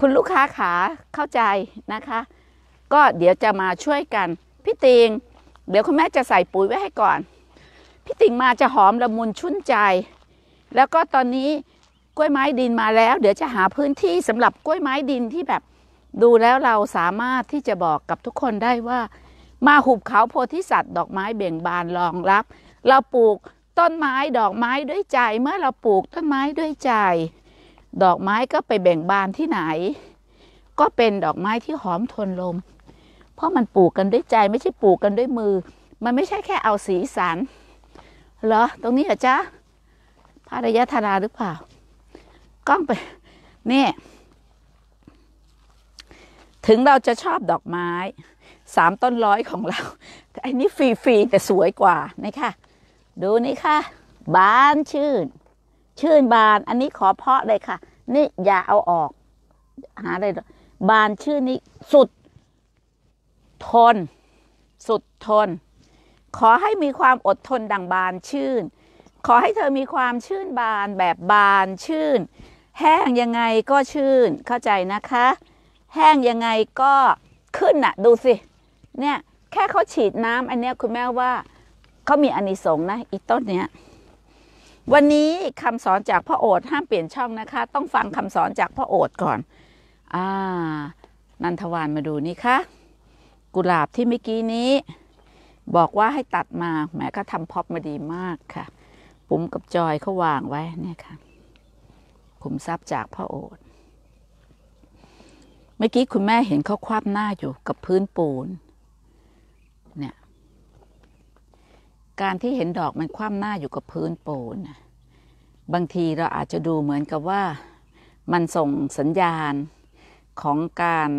คุณลูกค้าขาเข้าใจนะคะก็เดี๋ยวจะมาช่วยกันพี่ติงเดี๋ยวคุณแม่จะใส่ปุ๋ยไว้ให้ก่อนพี่ติงมาจะหอมละมุนชุ่นใจแล้วก็ตอนนี้กล้วยไม้ดินมาแล้วเดี๋ยวจะหาพื้นที่สำหรับกล้วยไม้ดินที่แบบดูแล้วเราสามารถที่จะบอกกับทุกคนได้ว่ามาหุบเขาโพธิสัตว์ดอกไม้เบ่งบานรองรับเราปลูกต้นไม้ดอกไม้ด้วยใจเมื่อเราปลูกต้นไม้ด้วยใจดอกไม้ก็ไปเบ่งบานที่ไหนก็เป็นดอกไม้ที่หอมทนลมเพราะมันปลูกกันด้วยใจไม่ใช่ปลูกกันด้วยมือมันไม่ใช่แค่เอาสีสันเหรอตรงนี้เหรอจ๊ะพระระยะธาราหรือเปล่ากล้องไปนี่ถึงเราจะชอบดอกไม้สามต้นร้อยของเราไอ้นี่ฟรีๆแต่สวยกว่านี่ค่ะดูนี่ค่ะบานชื่นชื่นบานอันนี้ขอเพาะเลยค่ะนี่อย่าเอาออกหาอะไรบานชื่นนี้สุดทนสุดทนขอให้มีความอดทนดังบานชื่นขอให้เธอมีความชื่นบานแบบบานชื่นแห้งยังไงก็ชื่นเข้าใจนะคะแห้งยังไงก็ขึ้นน่ะดูสิเนี่ยแค่เขาฉีดน้ำอันเนี้ยคุณแม่ว่าเขามีอานิสงส์นะอีต้นเนี้ยวันนี้คำสอนจากพระโอษฐ์ห้ามเปลี่ยนช่องนะคะต้องฟังคำสอนจากพระโอษฐ์ก่อนอ่านันทวานมาดูนี่ค่ะกุหลาบที่เมื่อกี้นี้บอกว่าให้ตัดมาแหมก็ทำพ็อปมาดีมากค่ะปุ๋มกับจอยเขาวางไว้เนี่ยค่ะขุมทรัพย์จากพระโอษฐ์เมื่อกี้คุณแม่เห็นเขาคว่ำหน้าอยู่กับพื้นปูนเนี่ยการที่เห็นดอกมันคว่ำหน้าอยู่กับพื้นปูนบางทีเราอาจจะดูเหมือนกับว่ามันส่งสัญญาณของการ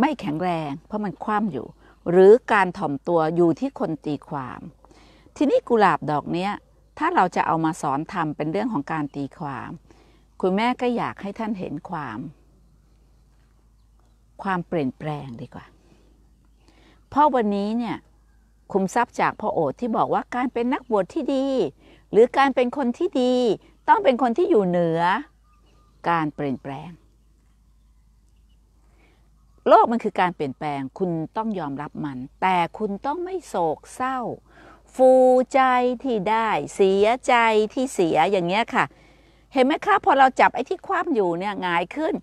ไม่แข็งแรงเพราะมันคว่ำอยู่หรือการถ่อมตัวอยู่ที่คนตีความทีนี้กุหลาบดอกเนี้ยถ้าเราจะเอามาสอนทำเป็นเรื่องของการตีความคุณแม่ก็อยากให้ท่านเห็นความ ความเปลี่ยนแปลงดีกว่าเพราะวันนี้เนี่ยคุมทรัพย์จากพระโอษฐ์ที่บอกว่าการเป็นนักบวชที่ดีหรือการเป็นคนที่ดีต้องเป็นคนที่อยู่เหนือการเปลี่ยนแปลงโลกมันคือการเปลี่ยนแปลงคุณต้องยอมรับมันแต่คุณต้องไม่โศกเศร้าฟูใจที่ได้เสียใจที่เสียอย่างเงี้ยค่ะเห็นไหมคะพอเราจับไอ้ที่คว่ำอยู่เนี่ยหงายขึ้น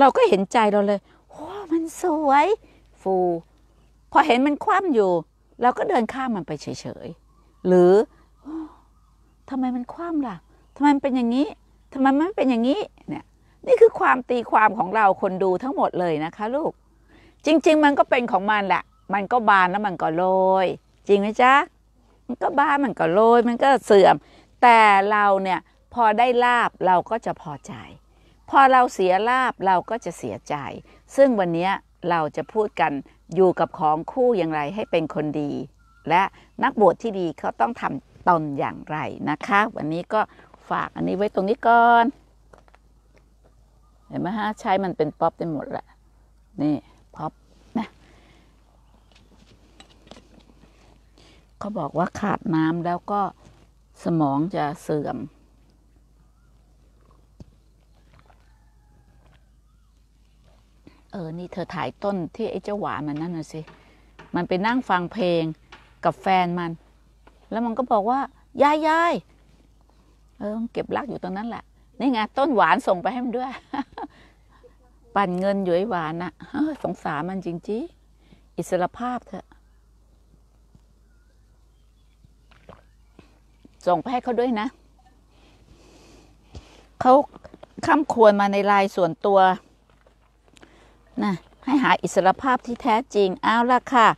เราก็เห็นใจเราเลยโอ้มันสวยฟูพอเห็นมันคว่ำอยู่เราก็เดินข้ามมันไปเฉยๆหรือทำไมมันคว่ำล่ะทำไมมันเป็นอย่างนี้ทำไมมันเป็นอย่างนี้เนี่ยนี่คือความตีความของเราคนดูทั้งหมดเลยนะคะลูกจริงๆมันก็เป็นของมันแหละมันก็บานแล้วมันก็โรยจริงไหมจ๊ะมันก็บานมันก็โรยมันก็เสื่อมแต่เราเนี่ยพอได้ลาภเราก็จะพอใจพอเราเสียลาภเราก็จะเสียใจซึ่งวันนี้เราจะพูดกันอยู่กับของคู่อย่างไรให้เป็นคนดีและนักบวชที่ดีเขาต้องทำตนอย่างไรนะคะวันนี้ก็ฝากอันนี้ไว้ตรงนี้ก่อนเห็นไหมฮะใช้มันเป็นป๊อปได้หมดแหละนี่ป๊อปนะเขาบอกว่าขาดน้ำแล้วก็สมองจะเสื่อมเออนี่เธอถ่ายต้นที่ไอ้เจ้าหวานมันนั่นน่ะสิมันไปนั่งฟังเพลงกับแฟนมันแล้วมันก็บอกว่ายายยายเออเก็บรักอยู่ตรงนั้นแหละนี่ไงต้นหวานส่งไปให้มันด้วยปั่นเงินอยู่ไอ้หวานน่ะสงสารมันจริงจีอิสรภาพเถอะส่งไปให้เขาด้วยนะเขาค้ำควรมาในไลน์ส่วนตัวนะให้หาอิสรภาพที่แท้จริงเอาล่ะค่ะ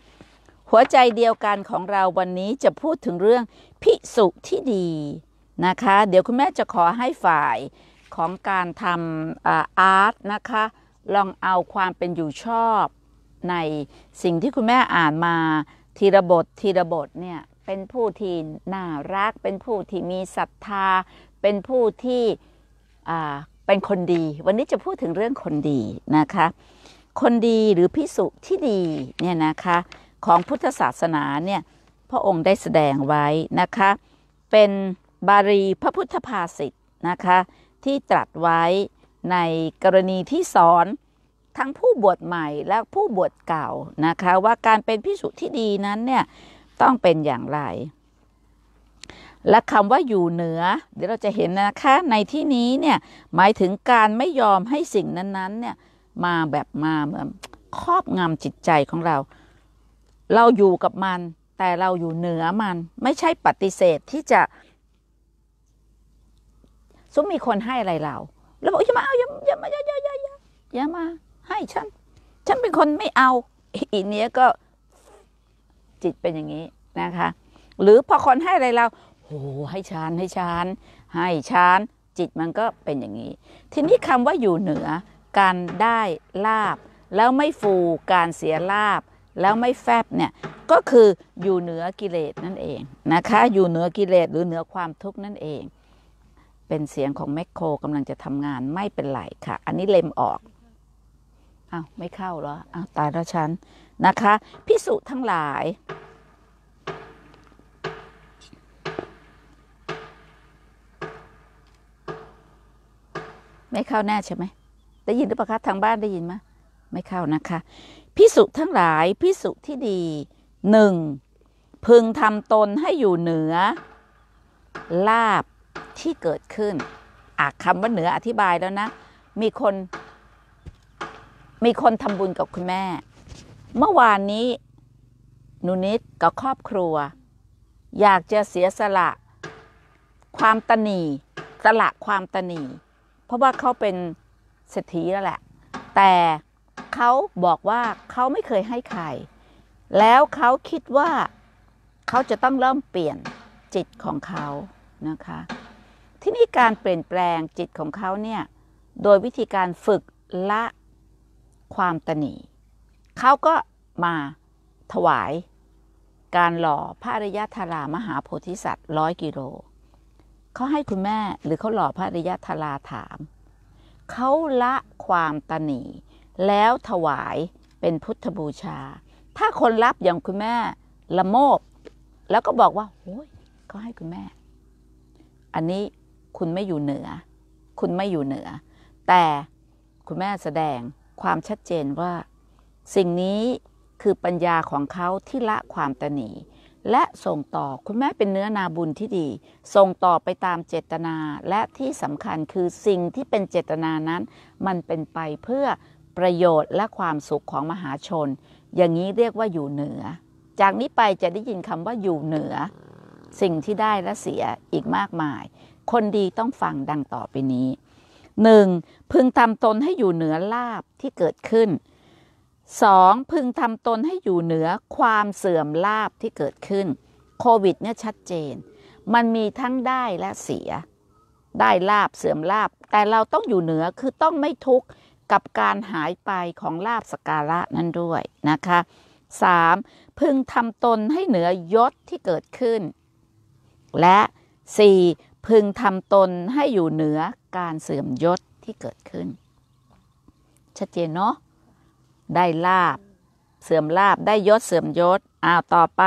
หัวใจเดียวกันของเราวันนี้จะพูดถึงเรื่องภิกษุที่ดีนะคะเดี๋ยวคุณแม่จะขอให้ฝ่ายของการทำอาร์ตนะคะลองเอาความเป็นอยู่ชอบในสิ่งที่คุณแม่อ่านมาทีละบททีละบทเนี่ยเป็นผู้ที่น่ารักเป็นผู้ที่มีศรัทธาเป็นผู้ที่เป็นคนดีวันนี้จะพูดถึงเรื่องคนดีนะคะคนดีหรือภิกษุที่ดีเนี่ยนะคะของพุทธศาสนาเนี่ยพระองค์ได้แสดงไว้นะคะเป็นบาลีพระพุทธภาษิตนะคะที่ตรัสไว้ในกรณีที่สอนทั้งผู้บวชใหม่และผู้บวชเก่านะคะว่าการเป็นภิกษุที่ดีนั้นเนี่ยต้องเป็นอย่างไรและคำว่าอยู่เหนือเดี๋ยวเราจะเห็นนะคะในที่นี้เนี่ยหมายถึงการไม่ยอมให้สิ่งนั้นๆเนี่ยมาแบบมาครอบงำจิตใจของเราเราอยู่กับมันแต่เราอยู่เหนือมันไม่ใช่ปฏิเสธที่จะซุ้มมีคนให้อะไรเราแล้วบอกอย่ามาเอาอย่าอย่ามาอย่าอย่าอย่าอย่ามาให้ฉันฉันเป็นคนไม่เอาอีเนี้ยก็จิตเป็นอย่างนี้นะคะหรือพอคนให้อะไรเราโอ้ให้ฉันให้ฉันให้ฉันจิตมันก็เป็นอย่างนี้ทีนี้คำว่าอยู่เหนือการได้ลาภแล้วไม่ฟูการเสียลาภแล้วไม่แฟบเนี่ยก็คืออยู่เหนือกิเลสนั่นเองนะคะอยู่เหนือกิเลสหรือเหนือความทุกข์นั่นเองเป็นเสียงของแมคโครกำลังจะทำงานไม่เป็นไรค่ะอันนี้เล็มออกอ้าวไม่เข้าเหรออ้าวตายแล้วฉันนะคะภิกษุทั้งหลายไม่เข้าแน่ใช่ไหมได้ยินหรือเปล่าคะทางบ้านได้ยินไหมไม่เข้านะคะภิกษุทั้งหลายภิกษุที่ดีหนึ่งพึงทำตนให้อยู่เหนือลาภที่เกิดขึ้นอ่ะคำว่าเหนืออธิบายแล้วนะมีคนมีคนทำบุญกับคุณแม่เมื่อวานนี้หนูนิดกับครอบครัวอยากจะเสียสละความตนีสละความตนีเพราะว่าเขาเป็นเศรษฐีแล้วแหละแต่เขาบอกว่าเขาไม่เคยให้ใครแล้วเขาคิดว่าเขาจะต้องเริ่มเปลี่ยนจิตของเขานะคะที่นี่การเปลี่ยนแปลงจิตของเขาเนี่ยโดยวิธีการฝึกละความตนีเขาก็มาถวายการหล่อพระอริยธารามหาโพธิสัตว์ร้อยกิโลเขาให้คุณแม่หรือเขาหล่อพระอริยธาราถามเขาละความตนี แล้วถวายเป็นพุทธบูชาถ้าคนรับอย่างคุณแม่ละโมบแล้วก็บอกว่าโอ้ยเขาให้คุณแม่อันนี้คุณไม่อยู่เหนือคุณไม่อยู่เหนือแต่คุณแม่แสดงความชัดเจนว่าสิ่งนี้คือปัญญาของเขาที่ละความตนีและส่งต่อคุณแม่เป็นเนื้อนาบุญที่ดีส่งต่อไปตามเจตนาและที่สำคัญคือสิ่งที่เป็นเจตนานั้นมันเป็นไปเพื่อประโยชน์และความสุขของมหาชนอย่างนี้เรียกว่าอยู่เหนือจากนี้ไปจะได้ยินคำว่าอยู่เหนือสิ่งที่ได้และเสียอีกมากมายคนดีต้องฟังดังต่อไปนี้ หนึ่ง. พึงทำตนให้อยู่เหนือลาภที่เกิดขึ้น สอง. พึงทำตนให้อยู่เหนือความเสื่อมลาภที่เกิดขึ้นโควิดเนี่ยชัดเจนมันมีทั้งได้และเสียได้ลาภเสื่อมลาภแต่เราต้องอยู่เหนือคือต้องไม่ทุกข์กับการหายไปของลาภสักการะนั้นด้วยนะคะ สาม. พึงทำตนให้เหนือยศที่เกิดขึ้นและ สี่. พึงทำตนให้อยู่เหนือการเสื่อมยศที่เกิดขึ้นชัดเจนเนาะได้ลาภเสื่อมลาภได้ยศเสื่อมยศอ้าวต่อไป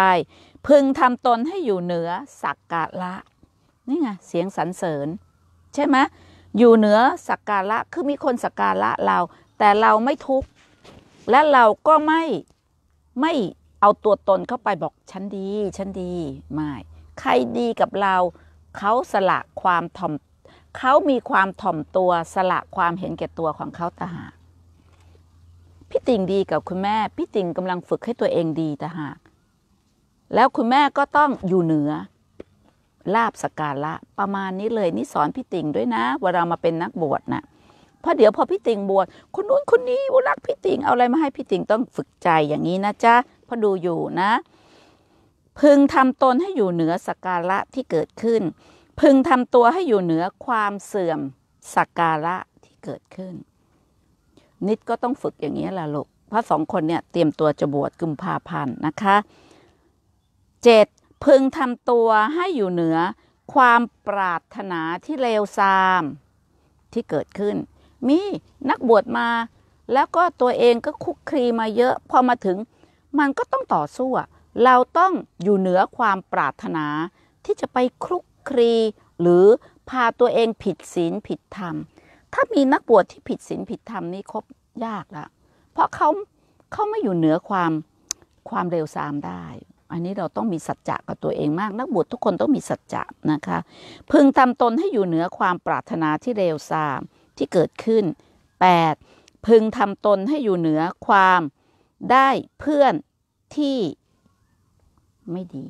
พึงทำตนให้อยู่เหนือสักการะนี่ไงเสียงสรรเสริญใช่ไหมอยู่เหนือสักการะคือมีคนสักการะเราแต่เราไม่ทุกข์และเราก็ไม่ไม่เอาตัวตนเข้าไปบอกฉันดีฉันดีไม่ใครดีกับเราเขาสละความถ่อมเขามีความถ่อมตัวสละความเห็นแก่ตัวของเขาต่างหากพี่ติ่งดีกับคุณแม่พี่ติ่งกำลังฝึกให้ตัวเองดีต่างหากแล้วคุณแม่ก็ต้องอยู่เหนือลาภสักการะประมาณนี้เลยนี่สอนพี่ติ่งด้วยนะเวลามาเป็นนักบวชนะเพราะเดี๋ยวพอพี่ติ่งบวชคนนู้นคนนี้รักพี่ติ่งเอาอะไรมาให้พี่ติ่งต้องฝึกใจอย่างนี้นะจ๊ะพอดูอยู่นะพึงทำตนให้อยู่เหนือสักการะที่เกิดขึ้นพึงทำตัวให้อยู่เหนือความเสื่อมสักการะที่เกิดขึ้นนิดก็ต้องฝึกอย่างนี้ล่ะลูกเพราะสองคนเนี่ยเตรียมตัวจะบวชกุมภาพันธ์นะคะเจ็ดพึงทำตัวให้อยู่เหนือความปรารถนาที่เลวทรามที่เกิดขึ้นมีนักบวชมาแล้วก็ตัวเองก็คุกคลีมาเยอะพอมาถึงมันก็ต้องต่อสู้เราต้องอยู่เหนือความปรารถนาที่จะไปคลุกคลีหรือพาตัวเองผิดศีลผิดธรรมถ้ามีนักบวชที่ผิดศีลผิดธรรมนี่คบยากละเพราะเขาเขาไม่อยู่เหนือความความเลวทรามได้อันนี้เราต้องมีสัจจะกับตัวเองมากนักบวชทุกคนต้องมีสัจจะนะคะพึงทำตนให้อยู่เหนือความปรารถนาที่เลวทรามที่เกิดขึ้น แปด. พึงทำตนให้อยู่เหนือความได้เพื่อนที่ไม่ดี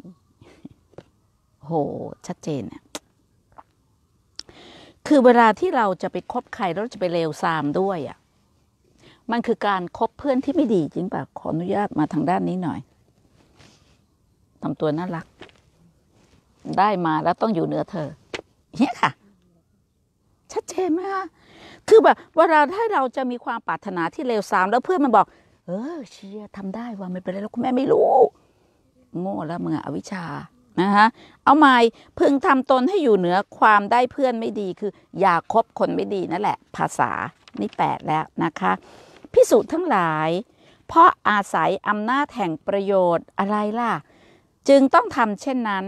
โหชัดเจนเนี่ยคือเวลาที่เราจะไปคบใครแล้วจะไปเลวซามด้วยอ่ะมันคือการคบเพื่อนที่ไม่ดีจริงป่ะขออนุญาตมาทางด้านนี้หน่อยทำตัวน่ารักได้มาแล้วต้องอยู่เหนือเธอเนี่ยค่ะชัดเจนไหมคะคือแบบเวลาถ้าเราจะมีความปรารถนาที่เลวซามแล้วเพื่อนมันบอกเออเชียร์ทำได้ว่าไม่เป็นไรแล้วคุณแม่ไม่รู้โง่แล้วมึงอวิชชานะคะเอาใหม่พึงทำตนให้อยู่เหนือความได้เพื่อนไม่ดีคืออย่าคบคนไม่ดีนั่นแหละภาษานี่แปดแล้วนะคะภิกษุทั้งหลายเพราะอาศัยอำนาจแห่งประโยชน์อะไรล่ะจึงต้องทำเช่นนั้น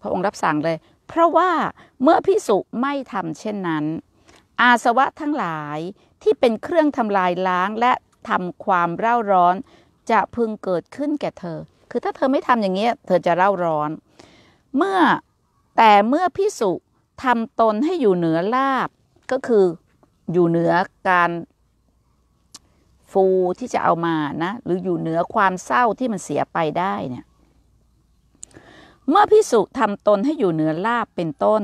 พระองค์รับสั่งเลยเพราะว่าเมื่อภิกษุไม่ทำเช่นนั้นอาสวะทั้งหลายที่เป็นเครื่องทำลายล้างและทำความเร่าร้อนจะพึงเกิดขึ้นแก่เธอคือถ้าเธอไม่ทำอย่างนี้เธอจะเร่าร้อนเมื่อแต่เมื่อภิกษุทำตนให้อยู่เหนือลาภก็คืออยู่เหนือการฟูที่จะเอามานะหรืออยู่เหนือความเศร้าที่มันเสียไปได้เนี่ยเมื่อภิกษุทำตนให้อยู่เหนือลาภเป็นต้น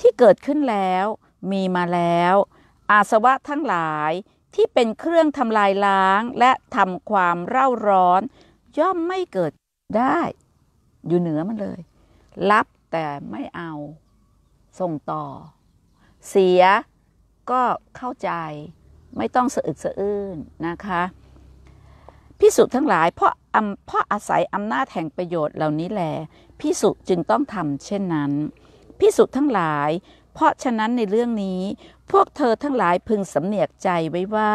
ที่เกิดขึ้นแล้วมีมาแล้วอาสวะทั้งหลายที่เป็นเครื่องทำลายล้างและทำความเร่าร้อนย่อมไม่เกิดได้อยู่เหนือมันเลยรับแต่ไม่เอาส่งต่อเสียก็เข้าใจไม่ต้องสะอึกสะอื้นนะคะภิกษุทั้งหลายเพราะเพราะอาศัยอำนาจแห่งประโยชน์เหล่านี้แลภิกษุจึงต้องทำเช่นนั้นภิกษุทั้งหลายเพราะฉะนั้นในเรื่องนี้พวกเธอทั้งหลายพึงสำเนียกใจไว้ว่า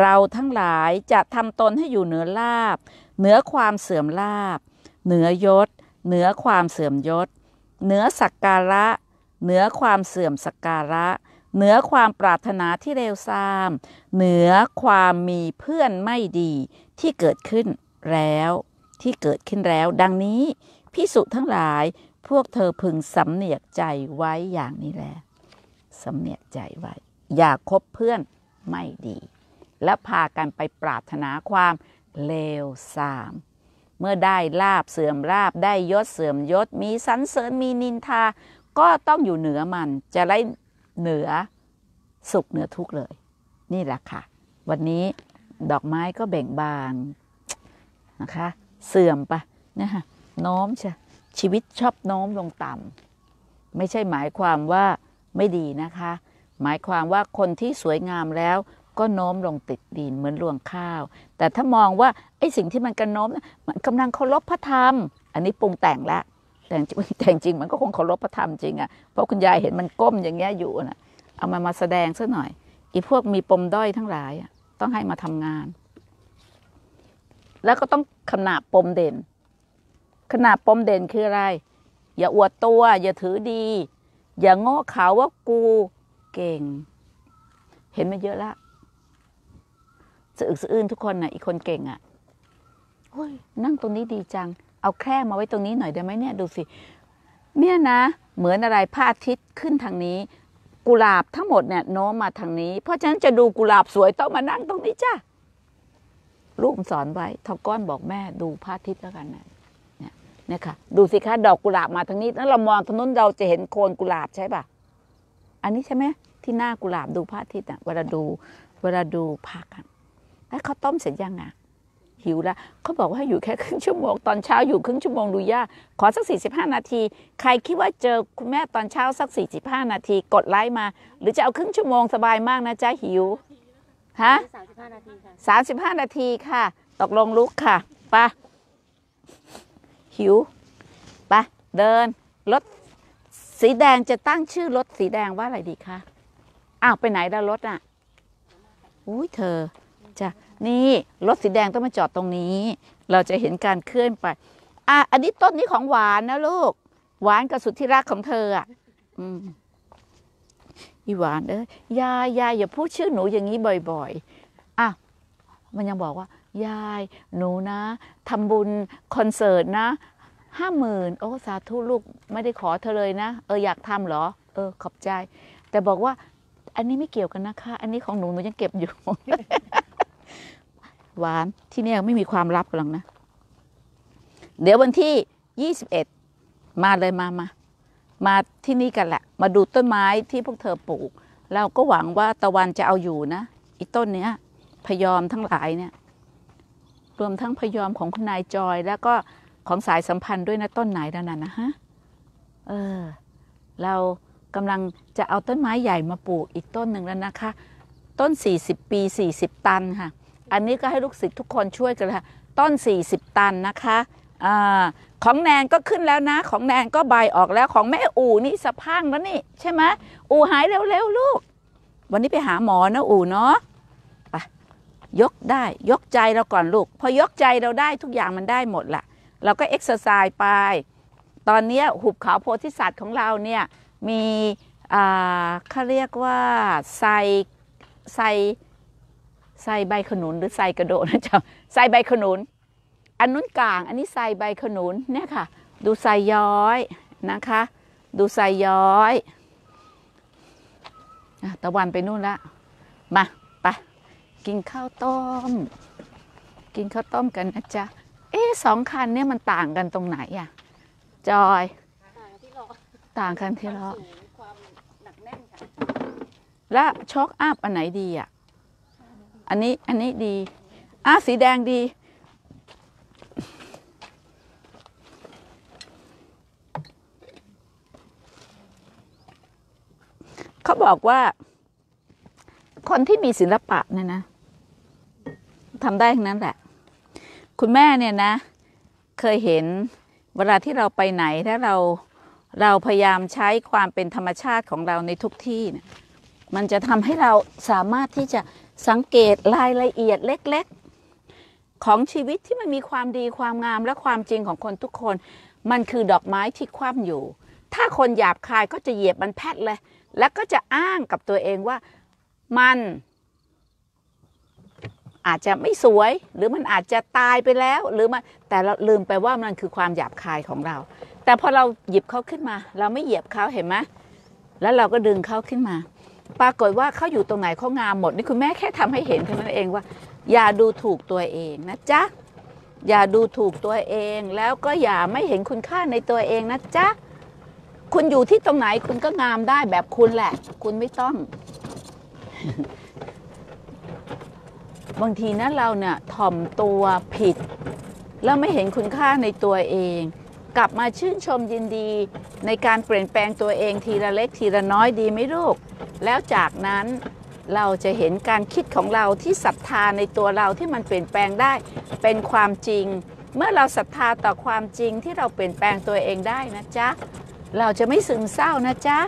เราทั้งหลายจะทำตนให้อยู่เหนือลาภเหนือความเสื่อมลาภเหนือยศเหนือความเสื่อมยศเหนือสักการะเหนือความเสื่อมสักการะเหนือความปรารถนาที่เลวทรามเหนือความมีเพื่อนไม่ดีที่เกิดขึ้นแล้วที่เกิดขึ้นแล้วดังนี้ภิกษุทั้งหลายพวกเธอพึงสำเนียกใจไว้อย่างนี้แลสำเนียกใจไว้อย่าคบเพื่อนไม่ดีและพากันไปปรารถนาความเลวทรามเมื่อได้ลาภเสื่อมลาภได้ยศเสื่อมยศมีสรรเสริญมีนินทาก็ต้องอยู่เหนือมันจะได้เหนือสุขเหนือทุกข์เลยนี่แหละค่ะวันนี้ดอกไม้ก็เบ่งบานนะคะเสื่อมปะนะฮะโน้มใช่ชีวิตชอบโน้มลงต่ำไม่ใช่หมายความว่าไม่ดีนะคะหมายความว่าคนที่สวยงามแล้วก็โน้มลงติดดินเหมือนรวงข้าวแต่ถ้ามองว่าไอ้สิ่งที่มันกระโน้มมันกำลังเคารพพระธรรมอันนี้ปรุงแต่งแล้วแต่จริงแต่จริงมันก็คงเคารพพระธรรมจริงอ่ะเพราะคุณยายเห็นมันก้มอย่างเงี้ยอยู่น่ะเอามามาแสดงซะหน่อยอีพวกมีปมด้อยทั้งหลายต้องให้มาทำงานแล้วก็ต้องขนาบปมเด่นขนาบปมเด่นคืออะไรอย่าอวดตัวอย่าถือดีอย่าโง่เขาว่ากูเก่งเห็นมาเยอะละสะอึกสะอื้นทุกคนน่ะอีกคนเก่งอ่ะโอ้ยนั่งตรงนี้ดีจังเอาแคร่มาไว้ตรงนี้หน่อยได้ไหมเนี่ยดูสิเนี่ยนะเหมือนอะไรพระอาทิตย์ขึ้นทางนี้กุหลาบทั้งหมดเนี่ยโน้มมาทางนี้เพราะฉะนั้นจะดูกุหลาบสวยต้องมานั่งตรงนี้จ้ะลูกสอนไว้ทอก้อนบอกแม่ดูพระอาทิตย์แล้วกันนะเนี่ยเนี่ยค่ะดูสิคะดอกกุหลาบมาทางนี้แล้วเรามองทางนู้นเราจะเห็นโคนกุหลาบใช่ป่ะอันนี้ใช่ไหมที่หน้ากุหลาบดูพระอาทิตย์อ่ะเวลาดูเวลาดูผักแล้วเขาต้มเสร็จยังอ่ะหิวแล้วเขาบอกว่าให้อยู่แค่ครึ่งชั่วโมงตอนเช้าอยู่ครึ่งชั่วโมงดูยากขอสักสี่สิบห้านาทีใครคิดว่าเจอคุณแม่ตอนเช้าสักสี่สิบห้านาทีกดไลค์มาหรือจะเอาครึ่งชั่วโมงสบายมากนะจ๊ะหิวฮะสามสิบห้านาทีค่ะสามสิบห้านาทีค่ะตกลงลุกค่ะไปหิวไปเดินรถสีแดงจะตั้งชื่อรถสีแดงว่าอะไรดีคะอ้าวไปไหนแล้วรถอ่ะอุ้ยเธอจ้ะนี่รถสีแดงต้องมาจอดตรงนี้เราจะเห็นการเคลื่อนไปอ่ะอันนี้ต้นนี้ของหวานนะลูกหวานกับสุดที่รักของเธออ่ะอืมอีหวานเอ้ยยายยายอย่าพูดชื่อหนูอย่างนี้บ่อยๆอ่ะมันยังบอกว่ายายหนูนะทำบุญคอนเสิร์ตนะห้าหมื่นโอ้สาธุลูกไม่ได้ขอเธอเลยนะเอออยากทำเหรอเออขอบใจแต่บอกว่าอันนี้ไม่เกี่ยวกันนะคะอันนี้ของหนูหนูยังเก็บอยู่ หวานที่นี่ไม่มีความลับกันหรอกนะเดี๋ยววันที่ยี่สิบเอ็ดมาเลยมามามาที่นี่กันแหละมาดูต้นไม้ที่พวกเธอปลูกเราก็หวังว่าตะวันจะเอาอยู่นะอีต้นเนี้ยพยอมทั้งหลายเนี่ยรวมทั้งพยอมของคุณนายจอยแล้วก็ของสายสัมพันธ์ด้วยนะต้นไหนแล้วนั่นนะฮะเออเรากำลังจะเอาต้นไม้ใหญ่มาปลูกอีกต้นหนึ่งแล้วนะคะต้นสี่สิบปีสี่สิบตันค่ะอันนี้ก็ให้ลูกศิษย์ทุกคนช่วยกันค่ะต้นสี่สิบตันนะคะอ่าของแนนก็ขึ้นแล้วนะของแนนก็ใบออกแล้วของแม่อู่นี่สะพังแล้วนี่ใช่ไหมอู่หายเร็วๆลูกวันนี้ไปหาหมอนะอู่เนาะไปยกได้ยกใจเราก่อนลูกพอยกใจเราได้ทุกอย่างมันได้หมดละเราก็เอ็กซ์ไซส์ไปตอนนี้หุบเขาโพธิสัตว์ของเราเนี่ยมีอ่าเขาเรียกว่าไซไซไซใบขนุนหรือไซกระโดดนะจ๊ะไซใบขนุนอันนู้นกลางอันนี้ไซใบขนุนเนี่ยค่ะดูไซย้อยนะคะดูไซย้อยตะวันไปนู่นละมาไปกินข้าวต้มกินข้าวต้มกันนะจ๊ะเอ๊ะสองคันเนี่ยมันต่างกันตรงไหนอ่ะจอยต่างกันที่ล้อความหนักแน่นค่ะและช็อคอัพอันไหนดีอ่ะอันนี้อันนี้ดีอ่ะสีแดงดีเขาบอกว่าคนที่มีศิลปะเนี่ยนะทำได้ทั้งนั้นแหละคุณแม่เนี่ยนะเคยเห็นเวลาที่เราไปไหนถ้าเราเราพยายามใช้ความเป็นธรรมชาติของเราในทุกที่นะ มันจะทำให้เราสามารถที่จะสังเกตรายละเอียดเล็กๆของชีวิตที่มันมีความดีความงามและความจริงของคนทุกคนมันคือดอกไม้ที่คว่ำอยู่ถ้าคนหยาบคายก็จะเหยียบมันแพทเลยแล้วก็จะอ้างกับตัวเองว่ามันอาจจะไม่สวยหรือมันอาจจะตายไปแล้วหรือมันแต่เราลืมไปว่ามันคือความหยาบคายของเราแต่พอเราหยิบเขาขึ้นมาเราไม่เหยียบเขาเห็นไหมแล้วเราก็ดึงเขาขึ้นมาปรากฏว่าเขาอยู่ตรงไหนเขางามหมดนี่คุณแม่แค่ทำให้เห็นเท่านั้นเองว่าอย่าดูถูกตัวเองนะจ๊ะอย่าดูถูกตัวเองแล้วก็อย่าไม่เห็นคุณค่าในตัวเองนะจ๊ะคุณอยู่ที่ตรงไหนคุณก็งามได้แบบคุณแหละคุณไม่ต้อง บางทีนะเราเนี่ยถ่อมตัวผิดแล้วไม่เห็นคุณค่าในตัวเองกลับมาชื่นชมยินดีในการเปลี่ยนแปลงตัวเองทีละเล็กทีละน้อยดีไหมลูกแล้วจากนั้นเราจะเห็นการคิดของเราที่ศรัทธาในตัวเราที่มันเปลี่ยนแปลงได้เป็นความจริงเมื่อเราศรัทธาต่อความจริงที่เราเปลี่ยนแปลงตัวเองได้นะจ๊ะเราจะไม่ซึมเศร้านะจ๊ะ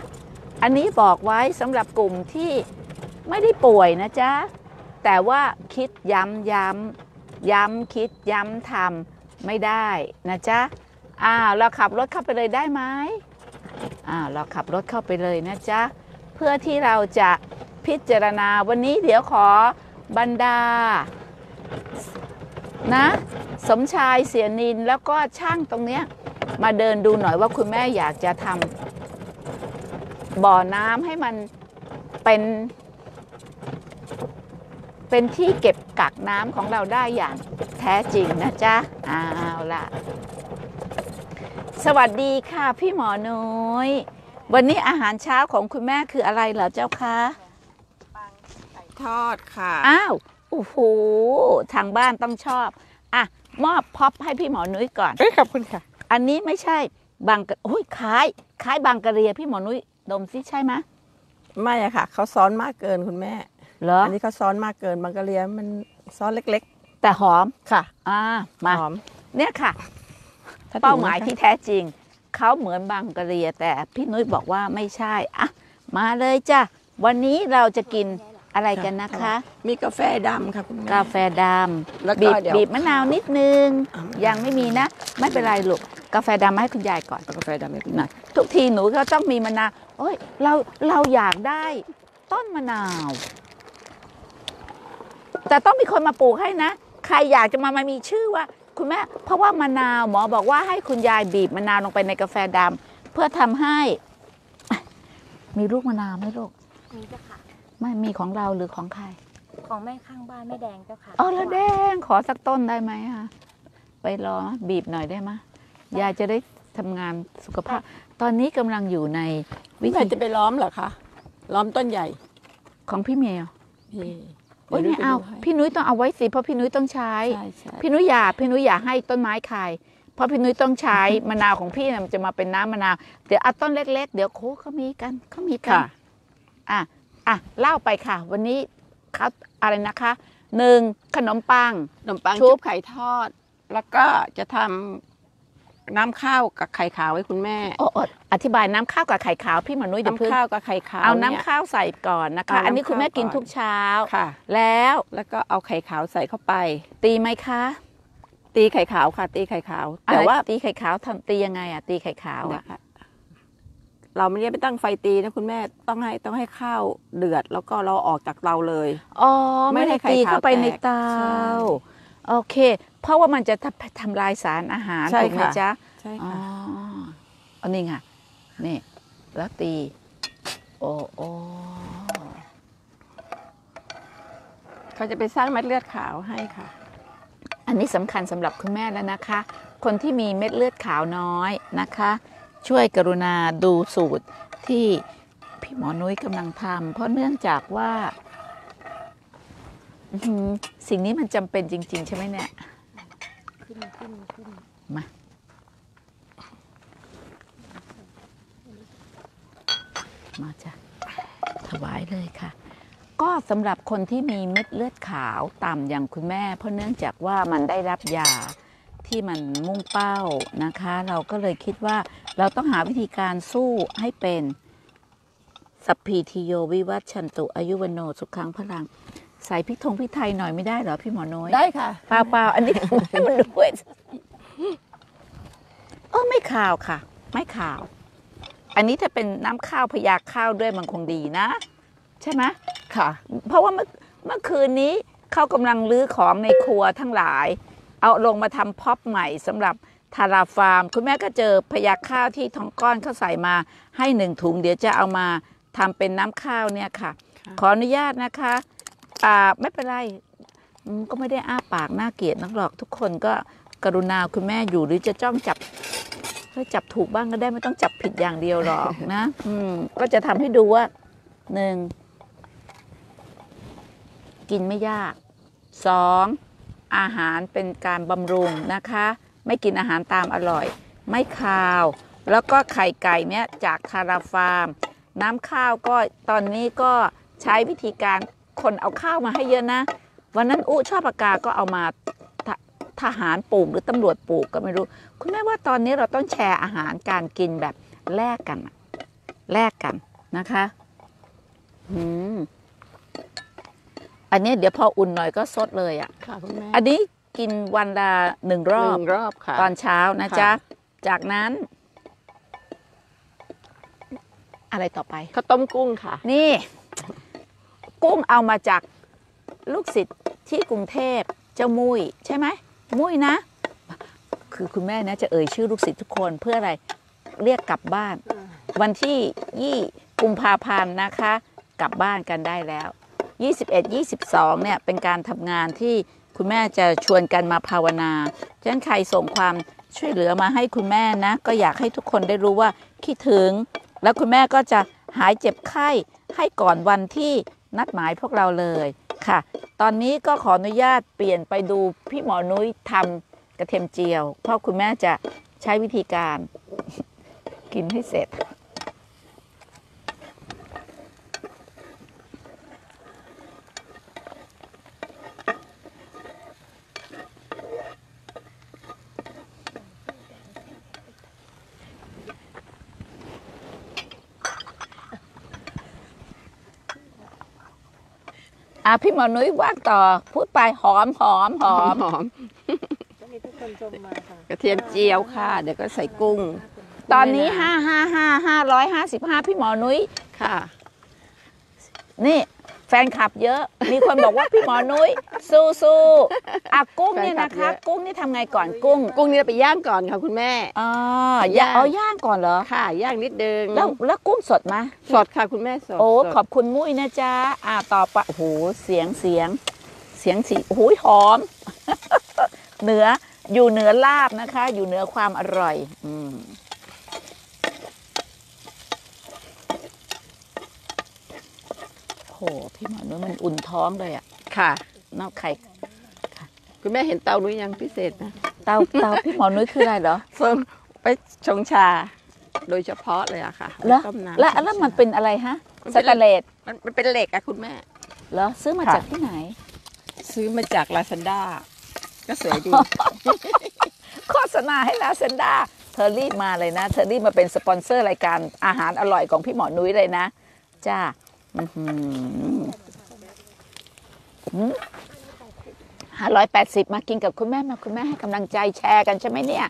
อันนี้บอกไว้สำหรับกลุ่มที่ไม่ได้ป่วยนะจ๊ะแต่ว่าคิดย้ำย้ำย้ำคิดย้ำทำไม่ได้นะจ๊ะอ้าวเราขับรถเข้าไปเลยได้ไหมอ้าวเราขับรถเข้าไปเลยนะจ๊ะเพื่อที่เราจะพิจารณาวันนี้เดี๋ยวขอบรรดานะสมชายเสียนินแล้วก็ช่างตรงเนี้ยมาเดินดูหน่อยว่าคุณแม่อยากจะทำบ่อน้ำให้มันเป็นเป็นที่เก็บกักน้ำของเราได้อย่างแท้จริงนะจ๊ะอ้าวล่ะสวัสดีค่ะพี่หมอนุ้ยวันนี้อาหารเช้าของคุณแม่คืออะไรเหรอเจ้าคะปังไก่ทอดค่ะอ้าวโอ้โหทางบ้านต้องชอบอ่ะมอบพ็อปให้พี่หมอนุ้ยก่อนเอ้ยขอบคุณค่ะอันนี้ไม่ใช่บางโอ้ยคล้ายคล้ายบางกะเรียพี่หมอนุ้ยดมซิใช่ไหมไม่อะค่ะเขาซ้อนมากเกินคุณแม่เหรออันนี้เขาซ้อนมากเกินบางกะเรียมันซ้อนเล็กๆแต่หอมค่ะอ่ามาหอมเนี่ยค่ะเป้าหมายที่แท้จริงเขาเหมือนบางกะเรียแต่พี่นุ้ยบอกว่าไม่ใช่อ่ะมาเลยจ้ะวันนี้เราจะกินอะไรกันนะคะมีกาแฟดำค่ะคุณแม่กาแฟดำบีบบีบมะนาวนิดนึงยังไม่มีนะไม่เป็นไรลูกกาแฟดำให้คุณยายก่อนกาแฟดำให้คุณยายทุกทีหนูก็ต้องมีมะนาวโอ้ยเราเราอยากได้ต้นมะนาวแต่ต้องมีคนมาปลูกให้นะใครอยากจะมามามีชื่อว่าคุณแม่เพราะว่ามะนาวหมอบอกว่าให้คุณยายบีบมะนาวลงไปในกาแฟดำเพื่อทำให้มีลูกมะนาวไหมลูกมีเจ้าค่ะไม่มีของเราหรือของใครของแม่ข้างบ้านแม่แดงเจ้าค่ะอ๋อแล้วแดงขอสักต้นได้ไหมคะไปรอบีบหน่อยได้ไหมยายจะได้ทำงานสุขภาพตอนนี้กำลังอยู่ในวิธีจะไปล้อมเหรอคะล้อมต้นใหญ่ของพี่เมียวโอ้ยไม่เอาพี่นุ้ยต้องเอาไว้สิเพราะพี่นุ้ยต้องใช้พี่นุ้ยอย่าพี่นุ้ยอย่าให้ต้นไม้ใครเพราะพี่นุ้ยต้องใช้มะนาวของพี่มันจะมาเป็นน้ำมะนาวเดี๋ยวเอาต้นเล็กๆเดี๋ยวโค้เขามีกันเขามีกันอ่ะอ่ะเล่าไปค่ะวันนี้เขาอะไรนะคะหนึ่งขนมปังขนมปังชุบไข่ทอดแล้วก็จะทำน้ำข้าวกับไข่ขาวไว้คุณแม่โอ้อดอธิบายน้ำข้าวกับไข่ขาวพี่หมอนุ้ยเดี๋ยวพึ่งน้ำข้าวกับไข่ขาวเอาน้ำข้าวใส่ก่อนนะคะอันนี้คุณแม่กินทุกเช้าค่ะแล้วแล้วก็เอาไข่ขาวใส่เข้าไปตีไหมคะตีไข่ขาวค่ะตีไข่ขาวแต่ว่าตีไข่ขาวทำตียังไงอ่ะตีไข่ขาวอ่ะเราไม่ได้ไปตั้งไฟตีนะคุณแม่ต้องให้ต้องให้ข้าวเดือดแล้วก็เราออกจากเตาเลยอ๋อไม่ได้ตีเข้าไปในเตาโอเคเพราะว่ามันจะทำลายสารอาหารถูกไหมจ๊ะใช่ค่ะอ๋ออันนี้ค่ะนี่แล้วตีโอ้โอ้เขาจะไปสร้างเม็ดเลือดขาวให้ค่ะอันนี้สำคัญสำหรับคุณแม่แล้วนะคะคนที่มีเม็ดเลือดขาวน้อยนะคะช่วยกรุณาดูสูตรที่พี่หมอนุ้ยกำลังทำเพราะเนื่องจากว่าสิ่งนี้มันจำเป็นจริงๆใช่ไหมเนี่ยขึ้นขึ้นขึ้นมามาจ้ะถวายเลยค่ะก็สำหรับคนที่มีเม็ดเลือดขาวต่ำอย่างคุณแม่เพราะเนื่องจากว่ามันได้รับยาที่มันมุ่งเป้านะคะเราก็เลยคิดว่าเราต้องหาวิธีการสู้ให้เป็น สัพพีทิโยวิวัชชันตุอายุวโนสุขังพลังใส่พริกทงพริกไทยหน่อยไม่ได้เหรอพี่หมอน้อยได้ค่ะเปล่าๆอันนี้ให้มันด้วยเออไม่ข่าวค่ะไม่ข่าวอันนี้ถ้าเป็นน้ำข้าวพยาข้าวด้วยมันคงดีนะใช่ไหมค่ะเพราะว่าเมื่อเมื่อคืนนี้เขากำลังรื้อของในครัวทั้งหลายเอาลงมาทำพ็อปใหม่สำหรับทาราฟาร์มคุณแม่ก็เจอพยาข้าวที่ทองก้อนเขาใส่มาให้หนึ่งถุงเดี๋ยวจะเอามาทำเป็นน้ำข้าวเนี่ยค่ะขออนุญาตนะคะอ่าไม่เป็นไรก็ไม่ได้อ้าปากน่าเกลียดนักหรอกทุกคนก็กรุณาคุณแม่อยู่หรือจะจ้องจับก็จับถูกบ้างก็ได้ไม่ต้องจับผิดอย่างเดียวหรอกนะอืมก็จะทำให้ดูว่าหนึ่งกินไม่ยากสองอาหารเป็นการบำรุงนะคะไม่กินอาหารตามอร่อยไม่คาวแล้วก็ไข่ไก่เนี้ยจากทาราฟาร์มน้ำข้าวก็ตอนนี้ก็ใช้วิธีการคนเอาข้าวมาให้เยอะนะวันนั้นอุชอบปากกาก็เอามาทหารปลูกหรือตำรวจปลูกก็ไม่รู้คุณแม่ว่าตอนนี้เราต้องแชร์อาหารการกินแบบแลกกันแลกกันนะคะอืมอันนี้เดี๋ยวพออุ่นหน่อยก็ซดเลยอ่ะค่ะคุณแม่อันนี้กินวันละหนึ่งรอบรอบค่ะตอนเช้านะจ๊ะจากนั้นอะไรต่อไปข้าวต้มกุ้งค่ะนี่กุ้งเอามาจากลูกศิษย์ที่กรุงเทพเจ้ามุ้ยใช่ไหมมุ้ยนะคือคุณแม่นะจะเอ่ยชื่อลูกศิษย์ทุกคนเพื่ออะไรเรียกกลับบ้านวันที่ยี่กุมภาพันธ์นะคะกลับบ้านกันได้แล้วยี่สิบเอ็ด ยี่สิบสองเนี่ยเป็นการทำงานที่คุณแม่จะชวนกันมาภาวนาฉะนั้นใครส่งความช่วยเหลือมาให้คุณแม่นะก็อยากให้ทุกคนได้รู้ว่าคิดถึงแล้วคุณแม่ก็จะหายเจ็บไข้ให้ก่อนวันที่นัดหมายพวกเราเลยค่ะตอนนี้ก็ขออนุญาตเปลี่ยนไปดูพี่หมอนุ้ยทำกระเทียมเจียวเพราะคุณแม่จะใช้วิธีการกินให้เสร็จอ่ะพี่หมอนุ้ยว่างต่อพูดไปหอมหอมหอมหอมก็มีทุกคนชมมาค่ะกระเทียมเจียวค่ะเดี๋ยวก็ใส่กุ้งตอนนี้ห้าห้าห้าห้าร้อยห้าสิบห้าพี่หมอนุ้ยค่ะนี่แฟนคลับเยอะมีคนบอกว่าพี่หมอนุ้ยสู้สู้อ่ะกุ้งเนี่ยนะคะกุ้งนี่ทำไงก่อนกุ้งกุ้งนี่เราไปย่างก่อนค่ะคุณแม่อ๋อย่างเอาย่างก่อนเหรอค่ะย่างนิดเดิมแล้วแล้วกุ้งสดไหมสดค่ะคุณแม่สดโอ้ขอบคุณมุ้ยนะจ๊ะอ่ะต่อไปโอ้โหเสียงเสียงเสียงสีโอ้ยหอมเหนืออยู่เหนือลาบนะคะอยู่เหนือความอร่อยอืมโอ้พี่หมอนุ้ยมันอุ่นท้องเลยอ่ะค่ะนอกไข่คุณแม่เห็นเตานุ้ยยังพิเศษนะเตาเตาพี่หมอนุ้ยคืออะไรเหรอเฟิร์มไปชงชาโดยเฉพาะเลยอะค่ะแล้วแล้วมันเป็นอะไรฮะสแตนเลสมันมันเป็นเหล็กอะคุณแม่เหรอซื้อมาจากที่ไหนซื้อมาจากลาซาด้าก็สวยดีโฆษณาให้ลาซาด้าเธอรีบมาเลยนะเธอรีบมาเป็นสปอนเซอร์รายการอาหารอร่อยของพี่หมอนุ้ยเลยนะจ้าห้าร้อยแปดสิบมากินกับคุณแม่มาคุณแม่ให้กำลังใจแชร์กันใช่ไหมเนี่ย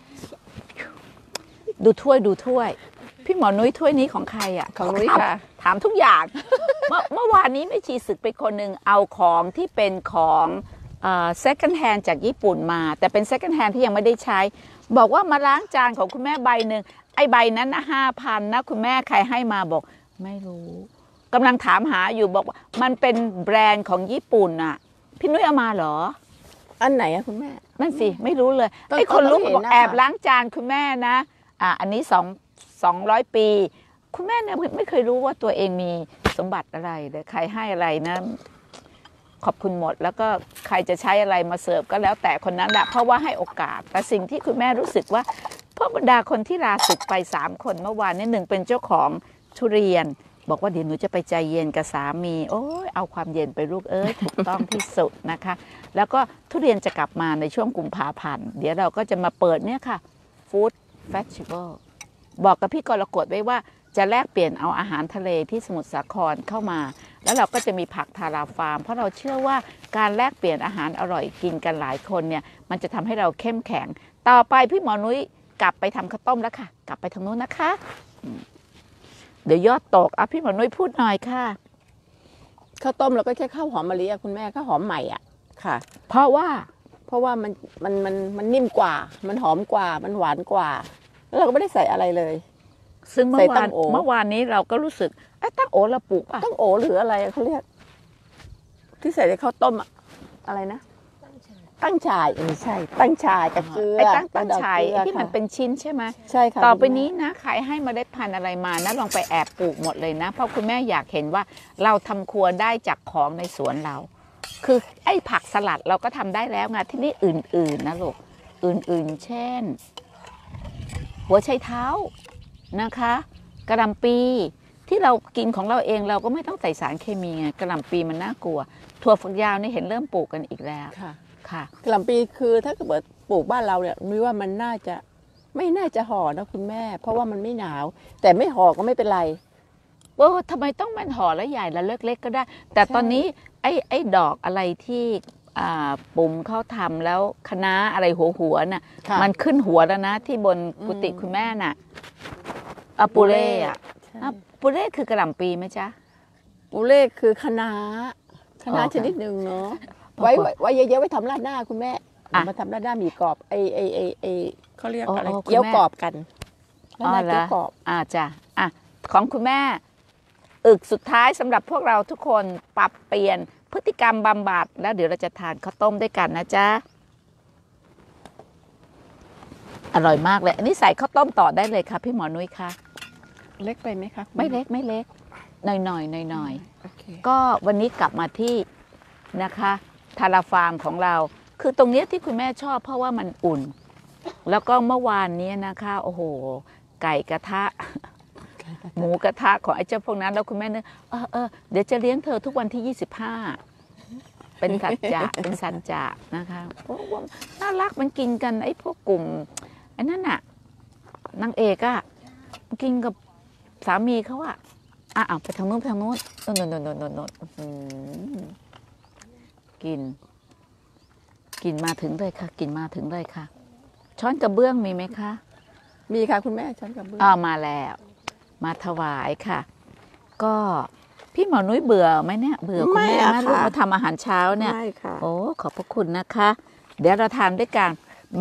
ดูถ้วยดูถ้วยพี่หมอนุ้ยถ้วยนี้ของใครอ่ะของนุ้ยค่ะถามทุกอย่างเมื่อเมื่อวานนี้ไม่ชีศึกไปคนหนึ่งเอาของที่เป็นของเอ่อ second hand จากญี่ปุ่นมาแต่เป็น second hand ที่ยังไม่ได้ใช้บอกว่ามาล้างจานของคุณแม่ใบหนึ่งไอ้ใบนั้นนะห้าพันนะคุณแม่ใครให้มาบอกไม่รู้กำลังถามหาอยู่บอกว่ามันเป็นแบรนด์ของญี่ปุ่นน่ะพี่นุ้ยเอามาเหรออันไหนอะคุณแม่นั่นสิไม่รู้เลยไอ้คนลุกบอกแอบล้างจานคุณแม่นะอ่ะอันนี้สองสองร้อยปีคุณแม่เนี่ยไม่เคยรู้ว่าตัวเองมีสมบัติอะไรเลยใครให้อะไรนะขอบคุณหมดแล้วก็ใครจะใช้อะไรมาเสิร์ฟก็แล้วแต่คนนั้นแหละเพราะว่าให้โอกาสแต่สิ่งที่คุณแม่รู้สึกว่าพวกบรรดาคนที่ลาศึกไปสามคนเมื่อวานนี่หนึ่งเป็นเจ้าของทุเรียนบอกว่าเดี๋ยวหนูจะไปใจเย็นกับสามีโอ้ยเอาความเย็นไปลูกเอ้ยถูกต้องที่สุดนะคะแล้วก็ทุเรียนจะกลับมาในช่วงกุมภาพันธ์เดี๋ยวเราก็จะมาเปิดเนี่ยค่ะฟู้ดเฟสติวัลบอกกับพี่กรกฎไว้ว่า จะแลกเปลี่ยนเอาอาหารทะเลที่สมุทรสาครเข้ามาแล้วเราก็จะมีผักทาราฟาร์มเพราะเราเชื่อว่าการแลกเปลี่ยนอาหารอร่อยกินกันหลายคนเนี่ยมันจะทำให้เราเข้มแข็งต่อไปพี่หมอนุ้ยกลับไปทำข้าวต้มแล้วค่ะกลับไปทางนู้นนะคะเดี๋ยวยอดตกอ่ะพี่หมอนุ้ยพูดหน่อยค่ะข้าวต้มเราก็ใช้ข้าวหอมมะลิคุณแม่ข้าวหอมใหม่อ่ะค่ะเพราะว่าเพราะว่ามันมันมันมันนิ่มกว่ามันหอมกว่ามันหวานกว่าแล้วเราก็ไม่ได้ใส่อะไรเลยซึ่งเมื่อวานเมื่อวานนี้เราก็รู้สึกไอ้ตั้งโอเราปลูกป่ะตั้งโอหรืออะไรเขาเรียกที่ใส่ในข้าวต้มอะไรนะตั้งชายไม่ใช่ตั้งชายกับเกลือไอ้ตั้งตั้งชายที่มันเป็นชิ้นใช่ไหมใช่ค่ะต่อไปนี้นะขายให้เมล็ดพันธุ์อะไรมานะลองไปแอบปลูกหมดเลยนะเพราะคุณแม่อยากเห็นว่าเราทำครัวได้จากของในสวนเราคือไอ้ผักสลัดเราก็ทำได้แล้วไงที่นี่อื่นๆนะลูกอื่นๆเช่นหัวไชเท้านะคะกระหล่ำปีที่เรากินของเราเองเราก็ไม่ต้องใส่สารเคมีไงกระหล่ำปีมันน่ากลัวถั่วฝักยาวนี่เห็นเริ่มปลูกกันอีกแล้วค่ะค่ะกระหล่ำปีคือถ้าเกิดปลูกบ้านเราเนี่ยมีว่ามันน่าจะไม่น่าจะห่อนะคุณแม่เพราะว่ามันไม่หนาวแต่ไม่ห่อก็ไม่เป็นไรโอ้ทำไมต้องมันห่อแล้วใหญ่แล้วเล็กๆก็ได้แต่ตอนนี้ไอ้ไอ้ดอกอะไรที่ปุ่มเขาทำแล้วคณะอะไรหัวหัวน่ะมันขึ้นหัวแล้วนะที่บนกุฏิคุณแม่น่ะอะปูเล่อะปูเล่คือกระหล่ำปีไหมจ๊ะปูเล่คือคณะคณะชนิดหนึ่งเนาะไว้ไว้เยอะๆไว้ทำราดหน้าคุณแม่มาทำราดหน้าหมี่กรอบไอ้ไอ้ไอ้ไอ้เขาเรียกอะไรเกี๊ยวกรอบกันราดหน้าเกี๊ยวกรอบอ่าจ้ะอ่ะของคุณแม่อึกสุดท้ายสำหรับพวกเราทุกคนปรับเปลี่ยนพฤติกรรมบำบัดแล้วเดี๋ยวเราจะทานข้าวต้มด้วยกันนะจ๊ะอร่อยมากเลยอันนี้ใส่ข้าวต้มต่อได้เลยค่ะพี่หมอนุ้ยค่ะเล็กไปไหมคะไม่เล็กไม่เล็กหน่อยหน่อยหน่อยหน่อยก็วันนี้กลับมาที่นะคะทาราฟาร์มของเราคือตรงนี้ที่คุณแม่ชอบเพราะว่ามันอุ่นแล้วก็เมื่อวานนี้นะคะโอ้โหไก่กระทะหมูกระทะของไอ้เจ้าพวกนั้นแล้วคุณแม่นึกเออเออเดี๋ยวจะเลี้ยงเธอทุกวันที่ยี่สิบห้าเป็นสัจจะเป็นสัจจะนะคะโอ้น่ารักมันกินกันไอ้พวกกลุ่มไอ้นั่นน่ะนางเอกอะกินกับสามีเขาอะอ่ะเอาไปทางนู้นทางนู้นโน่นโน่นโน่นโน่นกินกินมาถึงเลยค่ะกินมาถึงเลยค่ะช้อนกระเบื้องมีไหมคะมีค่ะคุณแม่ช้อนกระเบื้องอ้าวมาแล้วมาถวายค่ะก็พี่หมอนุ้ยเบื่อไหมเนี่ยเบื่อคุณแม่นะลูกมาทำอาหารเช้าเนี่ยโอ้ขอบพระคุณนะคะเดี๋ยวเราทานด้วยกัน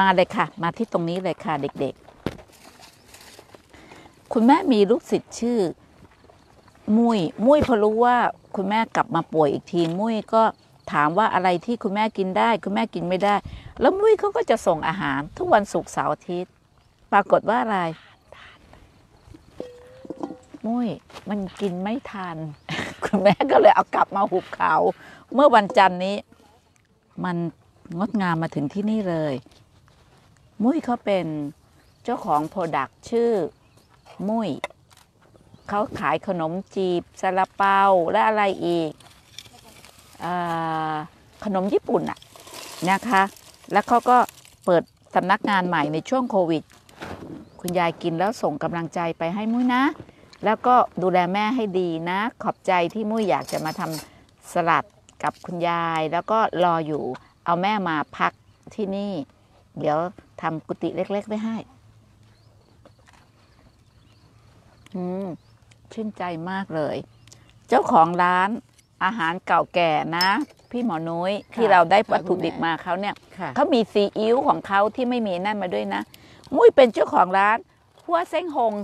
มาเลยค่ะมาที่ตรงนี้เลยค่ะเด็กๆคุณแม่มีลูกศิษย์ชื่อมุ้ยมุ้ยพอรู้ว่าคุณแม่กลับมาป่วยอีกทีมุ้ยก็ถามว่าอะไรที่คุณแม่กินได้คุณแม่กินไม่ได้แล้วมุ้ยเขาก็จะส่งอาหารทุกวันศุกร์เสาร์อาทิตย์ปรากฏว่าอะไรมุ้ยมันกินไม่ทันคุณแม่ก็เลยเอากลับมาหุบเขาเมื่อวันจันทร์นี้มันงดงามมาถึงที่นี่เลยมุ้ยเขาเป็นเจ้าของโปรดักต์ชื่อมุ้ยเขาขายขนมจีบซาลาเปาและอะไรอีกขนมญี่ปุ่นอะนะคะแล้วเขาก็เปิดสำนักงานใหม่ในช่วงโควิดคุณยายกินแล้วส่งกำลังใจไปให้มุ้ยนะแล้วก็ดูแลแม่ให้ดีนะขอบใจที่มุ้ยอยากจะมาทำสลัดกับคุณยายแล้วก็รออยู่เอาแม่มาพักที่นี่เดี๋ยวทำกุฏิเล็กๆไว้ให้ชื่นใจมากเลยเจ้าของร้านอาหารเก่าแก่นะพี่หมอนุ้ยที่เราได้วัตถุดิบมาเขาเนี่ยเขามีซีอิ๊วของเขาที่ไม่มีนั่นมาด้วยนะมุ้ยเป็นเจ้าของร้านหัวเส้งหง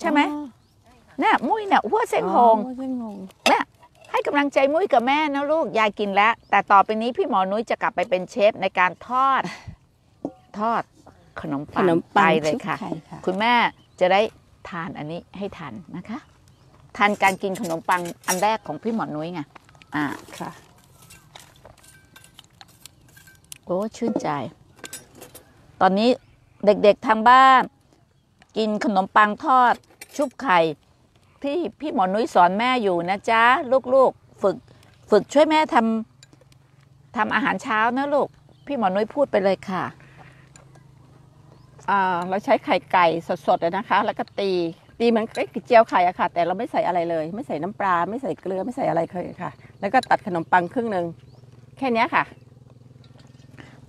ใช่ไหมเนี่ยมุ้ยเนี่ยหัวเส้งหงเนี่ยให้กำลังใจมุ้ยกับแม่นะลูกยายกินแล้วแต่ต่อไปนี้พี่หมอนุ้ยจะกลับไปเป็นเชฟในการทอดทอดขนมปังไปเลยค่ะคุณแม่จะได้ทานอันนี้ให้ทันนะคะทานการกินขนมปังอันแรกของพี่หมอนุ้ยไงอ่าค่ะโอ้ชื่นใจตอนนี้เด็กๆทางบ้านกินขนมปังทอดชุบไข่ที่พี่หมอนุ้ยสอนแม่อยู่นะจ๊ะลูกๆฝึกฝึกช่วยแม่ทำทำอาหารเช้านะลูกพี่หมอนุ้ยพูดไปเลยค่ะเราใช้ไข่ไก่สดๆนะคะแล้วก็ตี ตีมันก็เจียวไข่อะค่ะแต่เราไม่ใส่อะไรเลยไม่ใส่น้ำปลาไม่ใส่เกลือไม่ใส่อะไรเคยค่ะแล้วก็ตัดขนมปังครึ่งหนึ่งแค่นี้ค่ะ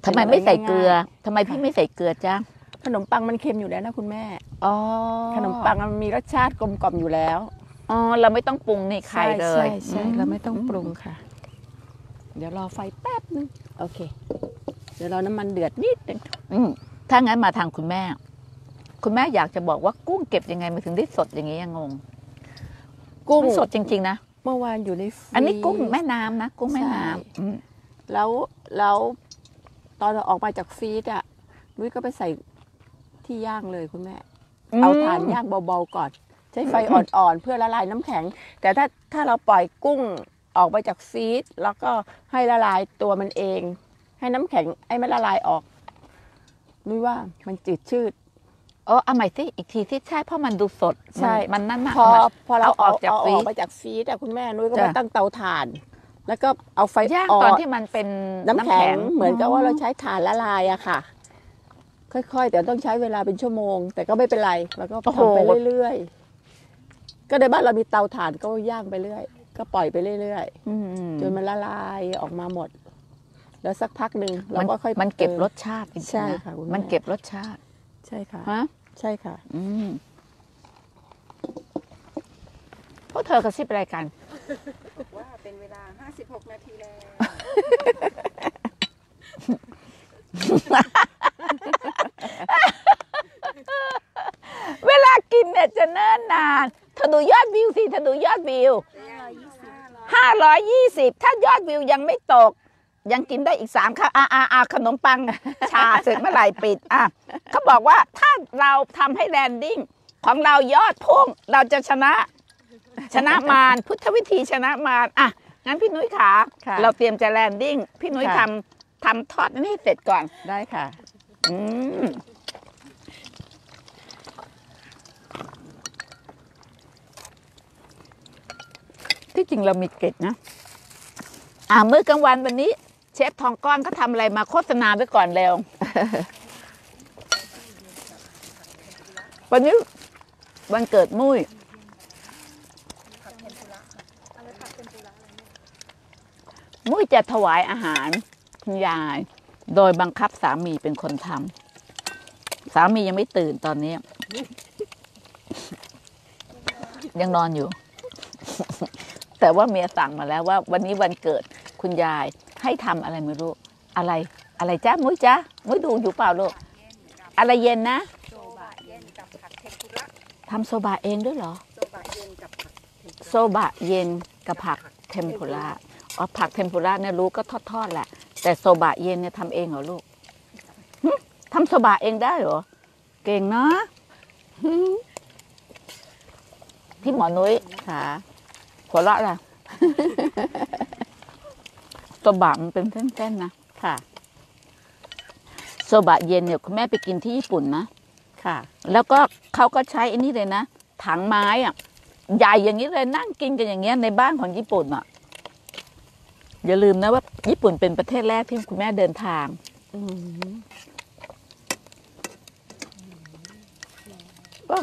ทำไมไม่ใส่เกลือทำไมพี่ไม่ใส่เกลือจ้าขนมปังมันเค็มอยู่แล้วนะคุณแม่อ๋อขนมปังมันมีรสชาติกลมกล่อมอยู่แล้วอ๋อเราไม่ต้องปรุงในไข่เลยใช่ใช่เราไม่ต้องปรุงค่ะเดี๋ยวรอไฟแป๊บนึงโอเคเดี๋ยวรอน้ำมันเดือดนิดนึงอืมถ้างั้นมาทางคุณแม่คุณแม่อยากจะบอกว่ากุ้งเก็บยังไงมาถึงได้สดอย่างนี้ยังงงกุ้งสดจริงๆนะเมื่อวานอยู่ในอันนี้กุ้งแม่น้ำนะกุ้งแม่น้ำแล้วแล้วตอนเราออกมาจากฟรีซอ่ะนุ้ยก็ไปใส่ที่ย่างเลยคุณแม่เอาถ่านย่างเบาๆก่อนใช้ไฟอ่อนๆเพื่อละลายน้ำแข็งแต่ถ้าถ้าเราปล่อยกุ้งออกไปจากฟรีซแล้วก็ให้ละลายตัวมันเองให้น้ำแข็งไอ้มันละลายออกนุ้ยว่ามันจืดชืดเออเอาใหม่สิอีกทีที่ใช่เพราะมันดูสดใช่มันนั่นมากพอพอเราออกจากฟรีซไปจากฟรีซแต่คุณแม่นุ้ยก็มาตั้งเตาถ่านแล้วก็เอาไฟย่างตอนที่มันเป็นน้ำแข็งเหมือนกับว่าเราใช้ถ่านละลายอะค่ะค่อยๆแต่ต้องใช้เวลาเป็นชั่วโมงแต่ก็ไม่เป็นไรแล้วก็ทำไปเรื่อยๆก็ในบ้านเรามีเตาถ่านก็ย่างไปเรื่อยก็ปล่อยไปเรื่อยๆจนมันละลายออกมาหมดแล้วสักพักหนึ่งเราก็ค่อยมันเก็บรสชาติใช่ค่ะมันเก็บรสชาติใช่ค่ะฮะใช่ค่ะอืมพวกเธอกระซิบอะไรกันบอกว่าเป็นเวลาห้าสิบหกนาทีแล้วเวลากินเนี่ยจะเนิ่นนานเธอดูยอดวิวสิเธอดูยอดวิวห้าร้อยยี่สิบถ้ายอดวิวยังไม่ตกยังกินได้อีกสามค่ะอาอาอาขนมปังชาเสร็จเมื่อไหร่ปิดอ่ะเขาบอกว่าถ้าเราทำให้แลนดิ้งของเรายอดพุ่งเราจะชนะชนะมารพุทธวิธีชนะมารอ่ะงั้นพี่นุ้ยขาเราเตรียมจะแลนดิ้งพี่นุ้ยทำทำทอดนี่เสร็จก่อนได้ค่ะอืมที่จริงเรามีเกร็ดนะอ่ามื้อกลางวันวันนี้เชฟทองก้อนก็ทำอะไรมาโฆษณาไว้ก่อนเร็ว วันนี้วันเกิดมุ้ยมุ้ยจะถวายอาหารคุณยายโดยบังคับสามีเป็นคนทำสามียังไม่ตื่นตอนนี้ ยังนอนอยู่ แต่ว่าเมียสั่งมาแล้วว่าวันนี้วันเกิดคุณยายให้ทำอะไรไม่รู้อะไรอะไรจ้ามุ้ยจ้ามุ้ยดูอยู่เปล่าลูกอะไรเย็นนะโซบะเย็นกับผักเทมปุระทำโซบะเองด้วยเหรอโซบะเย็นกับผักโซบะเย็นกับผักเทมปุระอ๋อผักเทมปุระเนี่ยรู้ก็ทอดๆแหละแต่โซบะเย็นเนี่ยทำเองเหรอลูกทำโซบะเองได้เหรอเก่งเนาะพี่หมอนุ้ยค่ะหัวเราะล่ะโซบะมันเป็นเส้นๆนะค่ะโซบะเย็นเนี่ยคุณแม่ไปกินที่ญี่ปุ่นนะค่ะแล้วก็เขาก็ใช้อันนี้เลยนะถังไม้อ่ะใหญ่อย่างนี้เลยนั่งกินกันอย่างเงี้ยในบ้านของญี่ปุ่นอ่ะอย่าลืมนะว่าญี่ปุ่นเป็นประเทศแรกที่คุณแม่เดินทางก็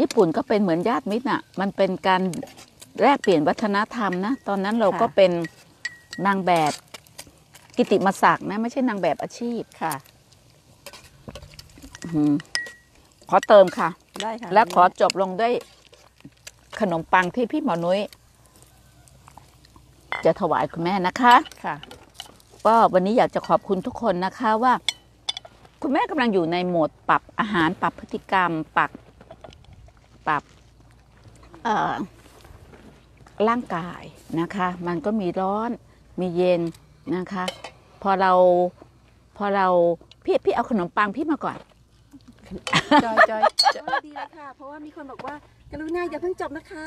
ญี่ปุ่นก็เป็นเหมือนญาติมิตรน่ะมันเป็นการแลกเปลี่ยนวัฒนธรรมนะตอนนั้นเราก็เป็นนางแบบกิตติมศักดิ์นะไม่ใช่นางแบบอาชีพค่ะขอเติมค่ะได้ค่ะและขอจบลงด้วยขนมปังที่พี่หมอนุ้ยจะถวายคุณแม่นะคะค่ะก็วันนี้อยากจะขอบคุณทุกคนนะคะว่าคุณแม่กำลังอยู่ในโหมดปรับอาหารปรับพฤติกรรมปรับปรับร่างกายนะคะมันก็มีร้อนมีเย็นนะคะพอเราพอเราพี่พี่เอาขนมปังพี่มาก่อนจอยจอยดีเลยค่ะเพราะว่ามีคนบอกว่ากรุณาอย่าเพิ่งจบนะคะ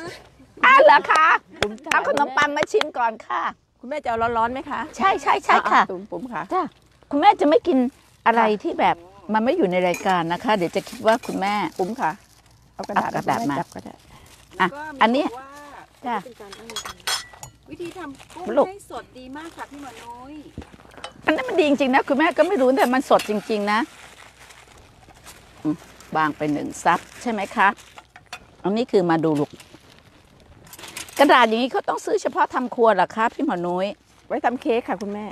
อ้าวเหรอคะเอาขนมปังมาชิมก่อนค่ะคุณแม่จะเอาร้อนๆไหมคะใช่ใช่ใช่ค่ะตุ่มปุ๋มค่ะจ้าคุณแม่จะไม่กินอะไรที่แบบมันไม่อยู่ในรายการนะคะเดี๋ยวจะคิดว่าคุณแม่ปุ๋มค่ะเอากระดาษกระดาษมาอ่ะอันนี้จ้าวิธีทำกุ้งให้สดดีมากค่ะพี่หมอน้อยอันนั้นมันดีจริงๆนะคุณแม่ก็ไม่รู้แต่มันสดจริงๆนะ วางไปหนึ่งซับใช่ไหมคะอันนี้คือมาดูลูกกระดาษอย่างนี้เขาต้องซื้อเฉพาะทำครัวหรอคะพี่หมอนุ้ยไว้ทำเค้กค่ะคุณแม่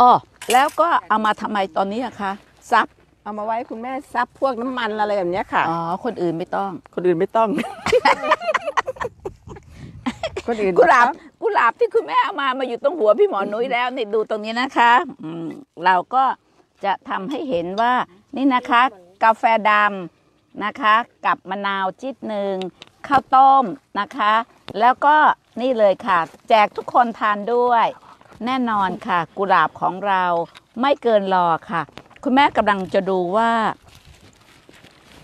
อ๋อแล้วก็เอามาทำไมตอนนี้อะคะซับเอามาไว้คุณแม่ซับพวกน้ำมันอะไรแบบนี้ค่ะอ๋อคนอื่นไม่ต้องคนอื่นไม่ต้อง คนอื่นกุหลาบกุหลาบที่คุณแม่เอามามาอยู่ตรงหัวพี่หมอนุ้ยแล้วนี่ดูตรงนี้นะคะอืมเราก็จะทำให้เห็นว่านี่นะคะกาแฟดำนะคะกับมะนาวจิตหนึ่งข้าวต้มนะคะแล้วก็นี่เลยค่ะแจกทุกคนทานด้วยแน่นอนค่ะกุหลาบของเราไม่เกินรอค่ะคุณแม่กำลังจะดูว่า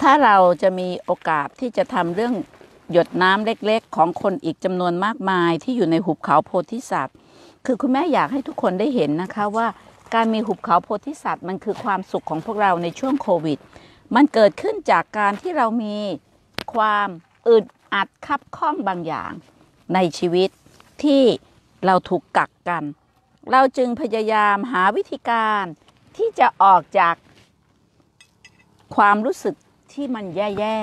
ถ้าเราจะมีโอกาสที่จะทำเรื่องหยดน้ำเล็กๆของคนอีกจำนวนมากมายที่อยู่ในหุบเขาโพธิสัตว์คือคุณแม่อยากให้ทุกคนได้เห็นนะคะว่าการมีหุบเขาโพธิสัตว์มันคือความสุขของพวกเราในช่วงโควิดมันเกิดขึ้นจากการที่เรามีความอึดอัดคับข้องบางอย่างในชีวิตที่เราถูกกักกันเราจึงพยายามหาวิธีการที่จะออกจากความรู้สึกที่มันแย่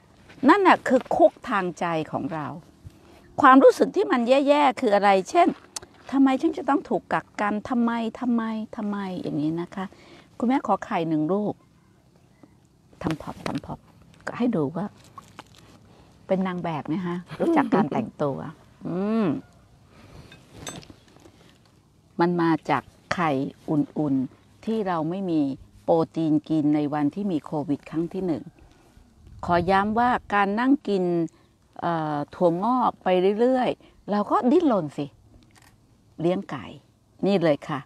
ๆนั่นน่ะคือคุกทางใจของเราความรู้สึกที่มันแย่ๆคืออะไรเช่นทำไมฉันจะต้องถูกกักกันทำไมทำไมทำไมอย่างนี้นะคะคุณแม่ขอไข่หนึ่งลูกทำพอบทำพอบก็ให้ดูว่าเป็นนางแบบนะฮะรู้จักการแต่งตัวอืมมันมาจากไข่อุ่นๆที่เราไม่มีโปรตีนกินในวันที่มีโควิดครั้งที่หนึ่งขอย้ำว่าการนั่งกินถั่วงอกไปเรื่อยๆเราก็ดิ้นรนสิเลี้ยงไก่นี่เลยค่ะ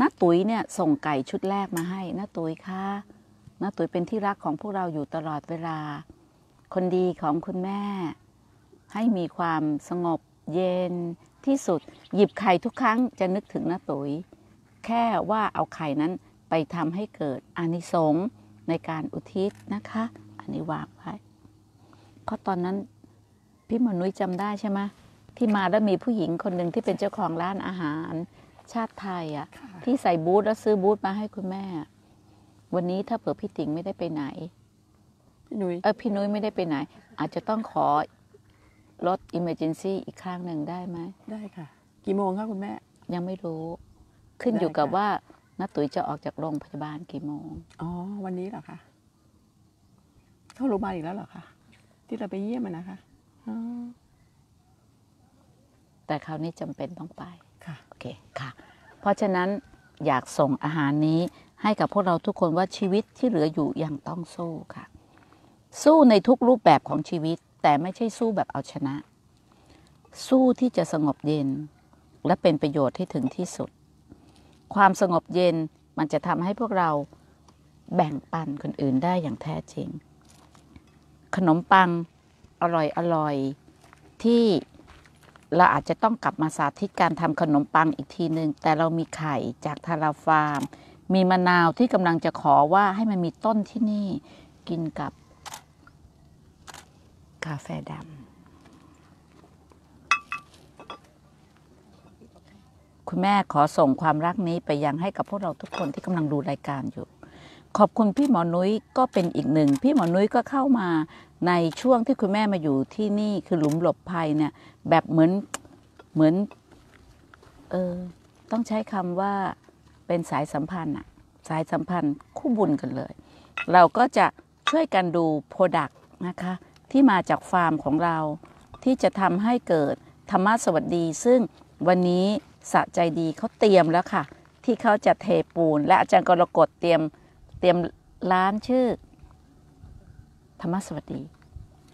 น้าตุ๋ยเนี่ยส่งไก่ชุดแรกมาให้น้าตุ๋ยค่ะน้าตุ๋ยเป็นที่รักของพวกเราอยู่ตลอดเวลาคนดีของคุณแม่ให้มีความสงบเย็นที่สุดหยิบไข่ทุกครั้งจะนึกถึงน้าตุ๋ยแค่ว่าเอาไข่นั้นไปทำให้เกิดอานิสงส์ในการอุทิศนะคะอันนี้วางไว้เพราะตอนนั้นพี่หมอนุ้ยจำได้ใช่ไหมที่มาแล้วมีผู้หญิงคนหนึ่งที่เป็นเจ้าของร้านอาหารชาติไทยอ่ะที่ใส่บูทแล้วซื้อบูทมาให้คุณแม่วันนี้ถ้าเผื่อพี่ติ๋งไม่ได้ไปไหนพี่นุ้ยเออพี่นุ้ยไม่ได้ไปไหนอาจจะต้องขอรถ อิมเมอร์เจนซี่ อีกครั้งหนึ่งได้ไหมได้ค่ะกี่โมงคะคุณแม่ยังไม่รู้ขึ้นอยู่กับว่าน้าตุ๋ยจะออกจากโรงพยาบาลกี่โมงอ๋อวันนี้เหรอคะเข้าโรงพยาบาลอีกแล้วเหรอคะที่เราไปเยี่ยมมันนะคะอ๋อแต่คราวนี้จำเป็นต้องไปค่ะโอเคค่ะเพราะฉะนั้นอยากส่งอาหารนี้ให้กับพวกเราทุกคนว่าชีวิตที่เหลืออยู่ยังต้องสู้ค่ะสู้ในทุกรูปแบบของชีวิตแต่ไม่ใช่สู้แบบเอาชนะสู้ที่จะสงบเย็นและเป็นประโยชน์ให้ถึงที่สุดความสงบเย็นมันจะทำให้พวกเราแบ่งปันคนอื่นได้อย่างแท้จริงขนมปังอร่อยอร่อยที่เราอาจจะต้องกลับมาสาธิตการทำขนมปังอีกทีหนึ่งแต่เรามีไข่จากทาราฟาร์มมีมะนาวที่กำลังจะขอว่าให้มันมีต้นที่นี่กินกับกาแฟดำคุณแม่ขอส่งความรักนี้ไปยังให้กับพวกเราทุกคนที่กำลังดูรายการอยู่ขอบคุณพี่หมอนุ้ยก็เป็นอีกหนึ่งพี่หมอนุ้ยก็เข้ามาในช่วงที่คุณแม่มาอยู่ที่นี่คือหลุมหลบภัยเนี่ยแบบเหมือนเหมือนเออต้องใช้คำว่าเป็นสายสัมพันธ์อะสายสัมพันธ์คู่บุญกันเลยเราก็จะช่วยกันดูโปรดักต์นะคะที่มาจากฟาร์มของเราที่จะทำให้เกิดธรรมะสวัสดีซึ่งวันนี้สะใจดีเขาเตรียมแล้วค่ะที่เขาจะเทปูนและอาจารย์กรกฎเตรียมเตรียมร้านชื่อธรรมะสวัสดี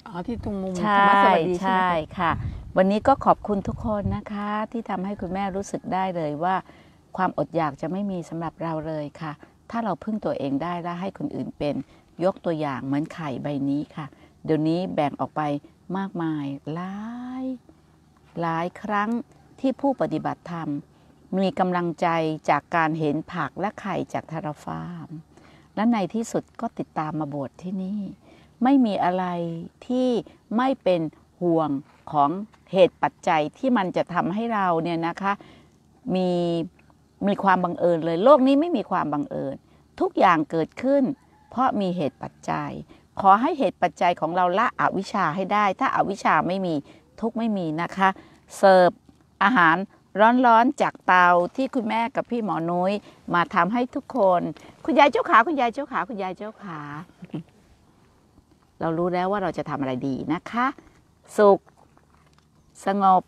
อ๋อที่ตรงมุมธรรมะสวัสดีใช่ค่ะวันนี้ก็ขอบคุณทุกคนนะคะที่ทำให้คุณแม่รู้สึกได้เลยว่าความอดอยากจะไม่มีสำหรับเราเลยค่ะถ้าเราพึ่งตัวเองได้และให้คนอื่นเป็นยกตัวอย่างเหมือนไข่ใบนี้ค่ะเดี๋ยวนี้แบ่งออกไปมากมายหลายหลายครั้งที่ผู้ปฏิบัติธรรมมีกำลังใจจากการเห็นผักและไข่จากทาราฟาร์มและในที่สุดก็ติดตามมาบวชที่นี่ไม่มีอะไรที่ไม่เป็นห่วงของเหตุปัจจัยที่มันจะทำให้เราเนี่ยนะคะมีมีความบังเอิญเลยโลกนี้ไม่มีความบังเอิญทุกอย่างเกิดขึ้นเพราะมีเหตุปัจจัย ขอให้เหตุปัจจัยของเราละอวิชชาให้ได้ถ้าอาวิชชาไม่มีทุกข์ไม่มีนะคะเสิร์ฟอาหารร้อนๆจากเตาที่คุณแม่กับพี่หมอนุ้ยมาทำให้ทุกคนคุณยายเจ้าขาคุณยายเจ้าขาคุณยายเจ้าขาเรารู้แล้วว่าเราจะทำอะไรดีนะคะสุขสงบ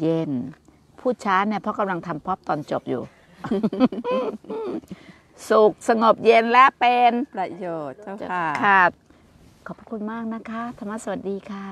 เย็นพูดช้าเนี่ยเพราะกำลังทำพ๊อปตอนจบอยู่ สุขสงบเย็นและเป็นประโยชน์เจ้าค่ะขอบคุณมากนะคะธรรมะสวัสดีค่ะ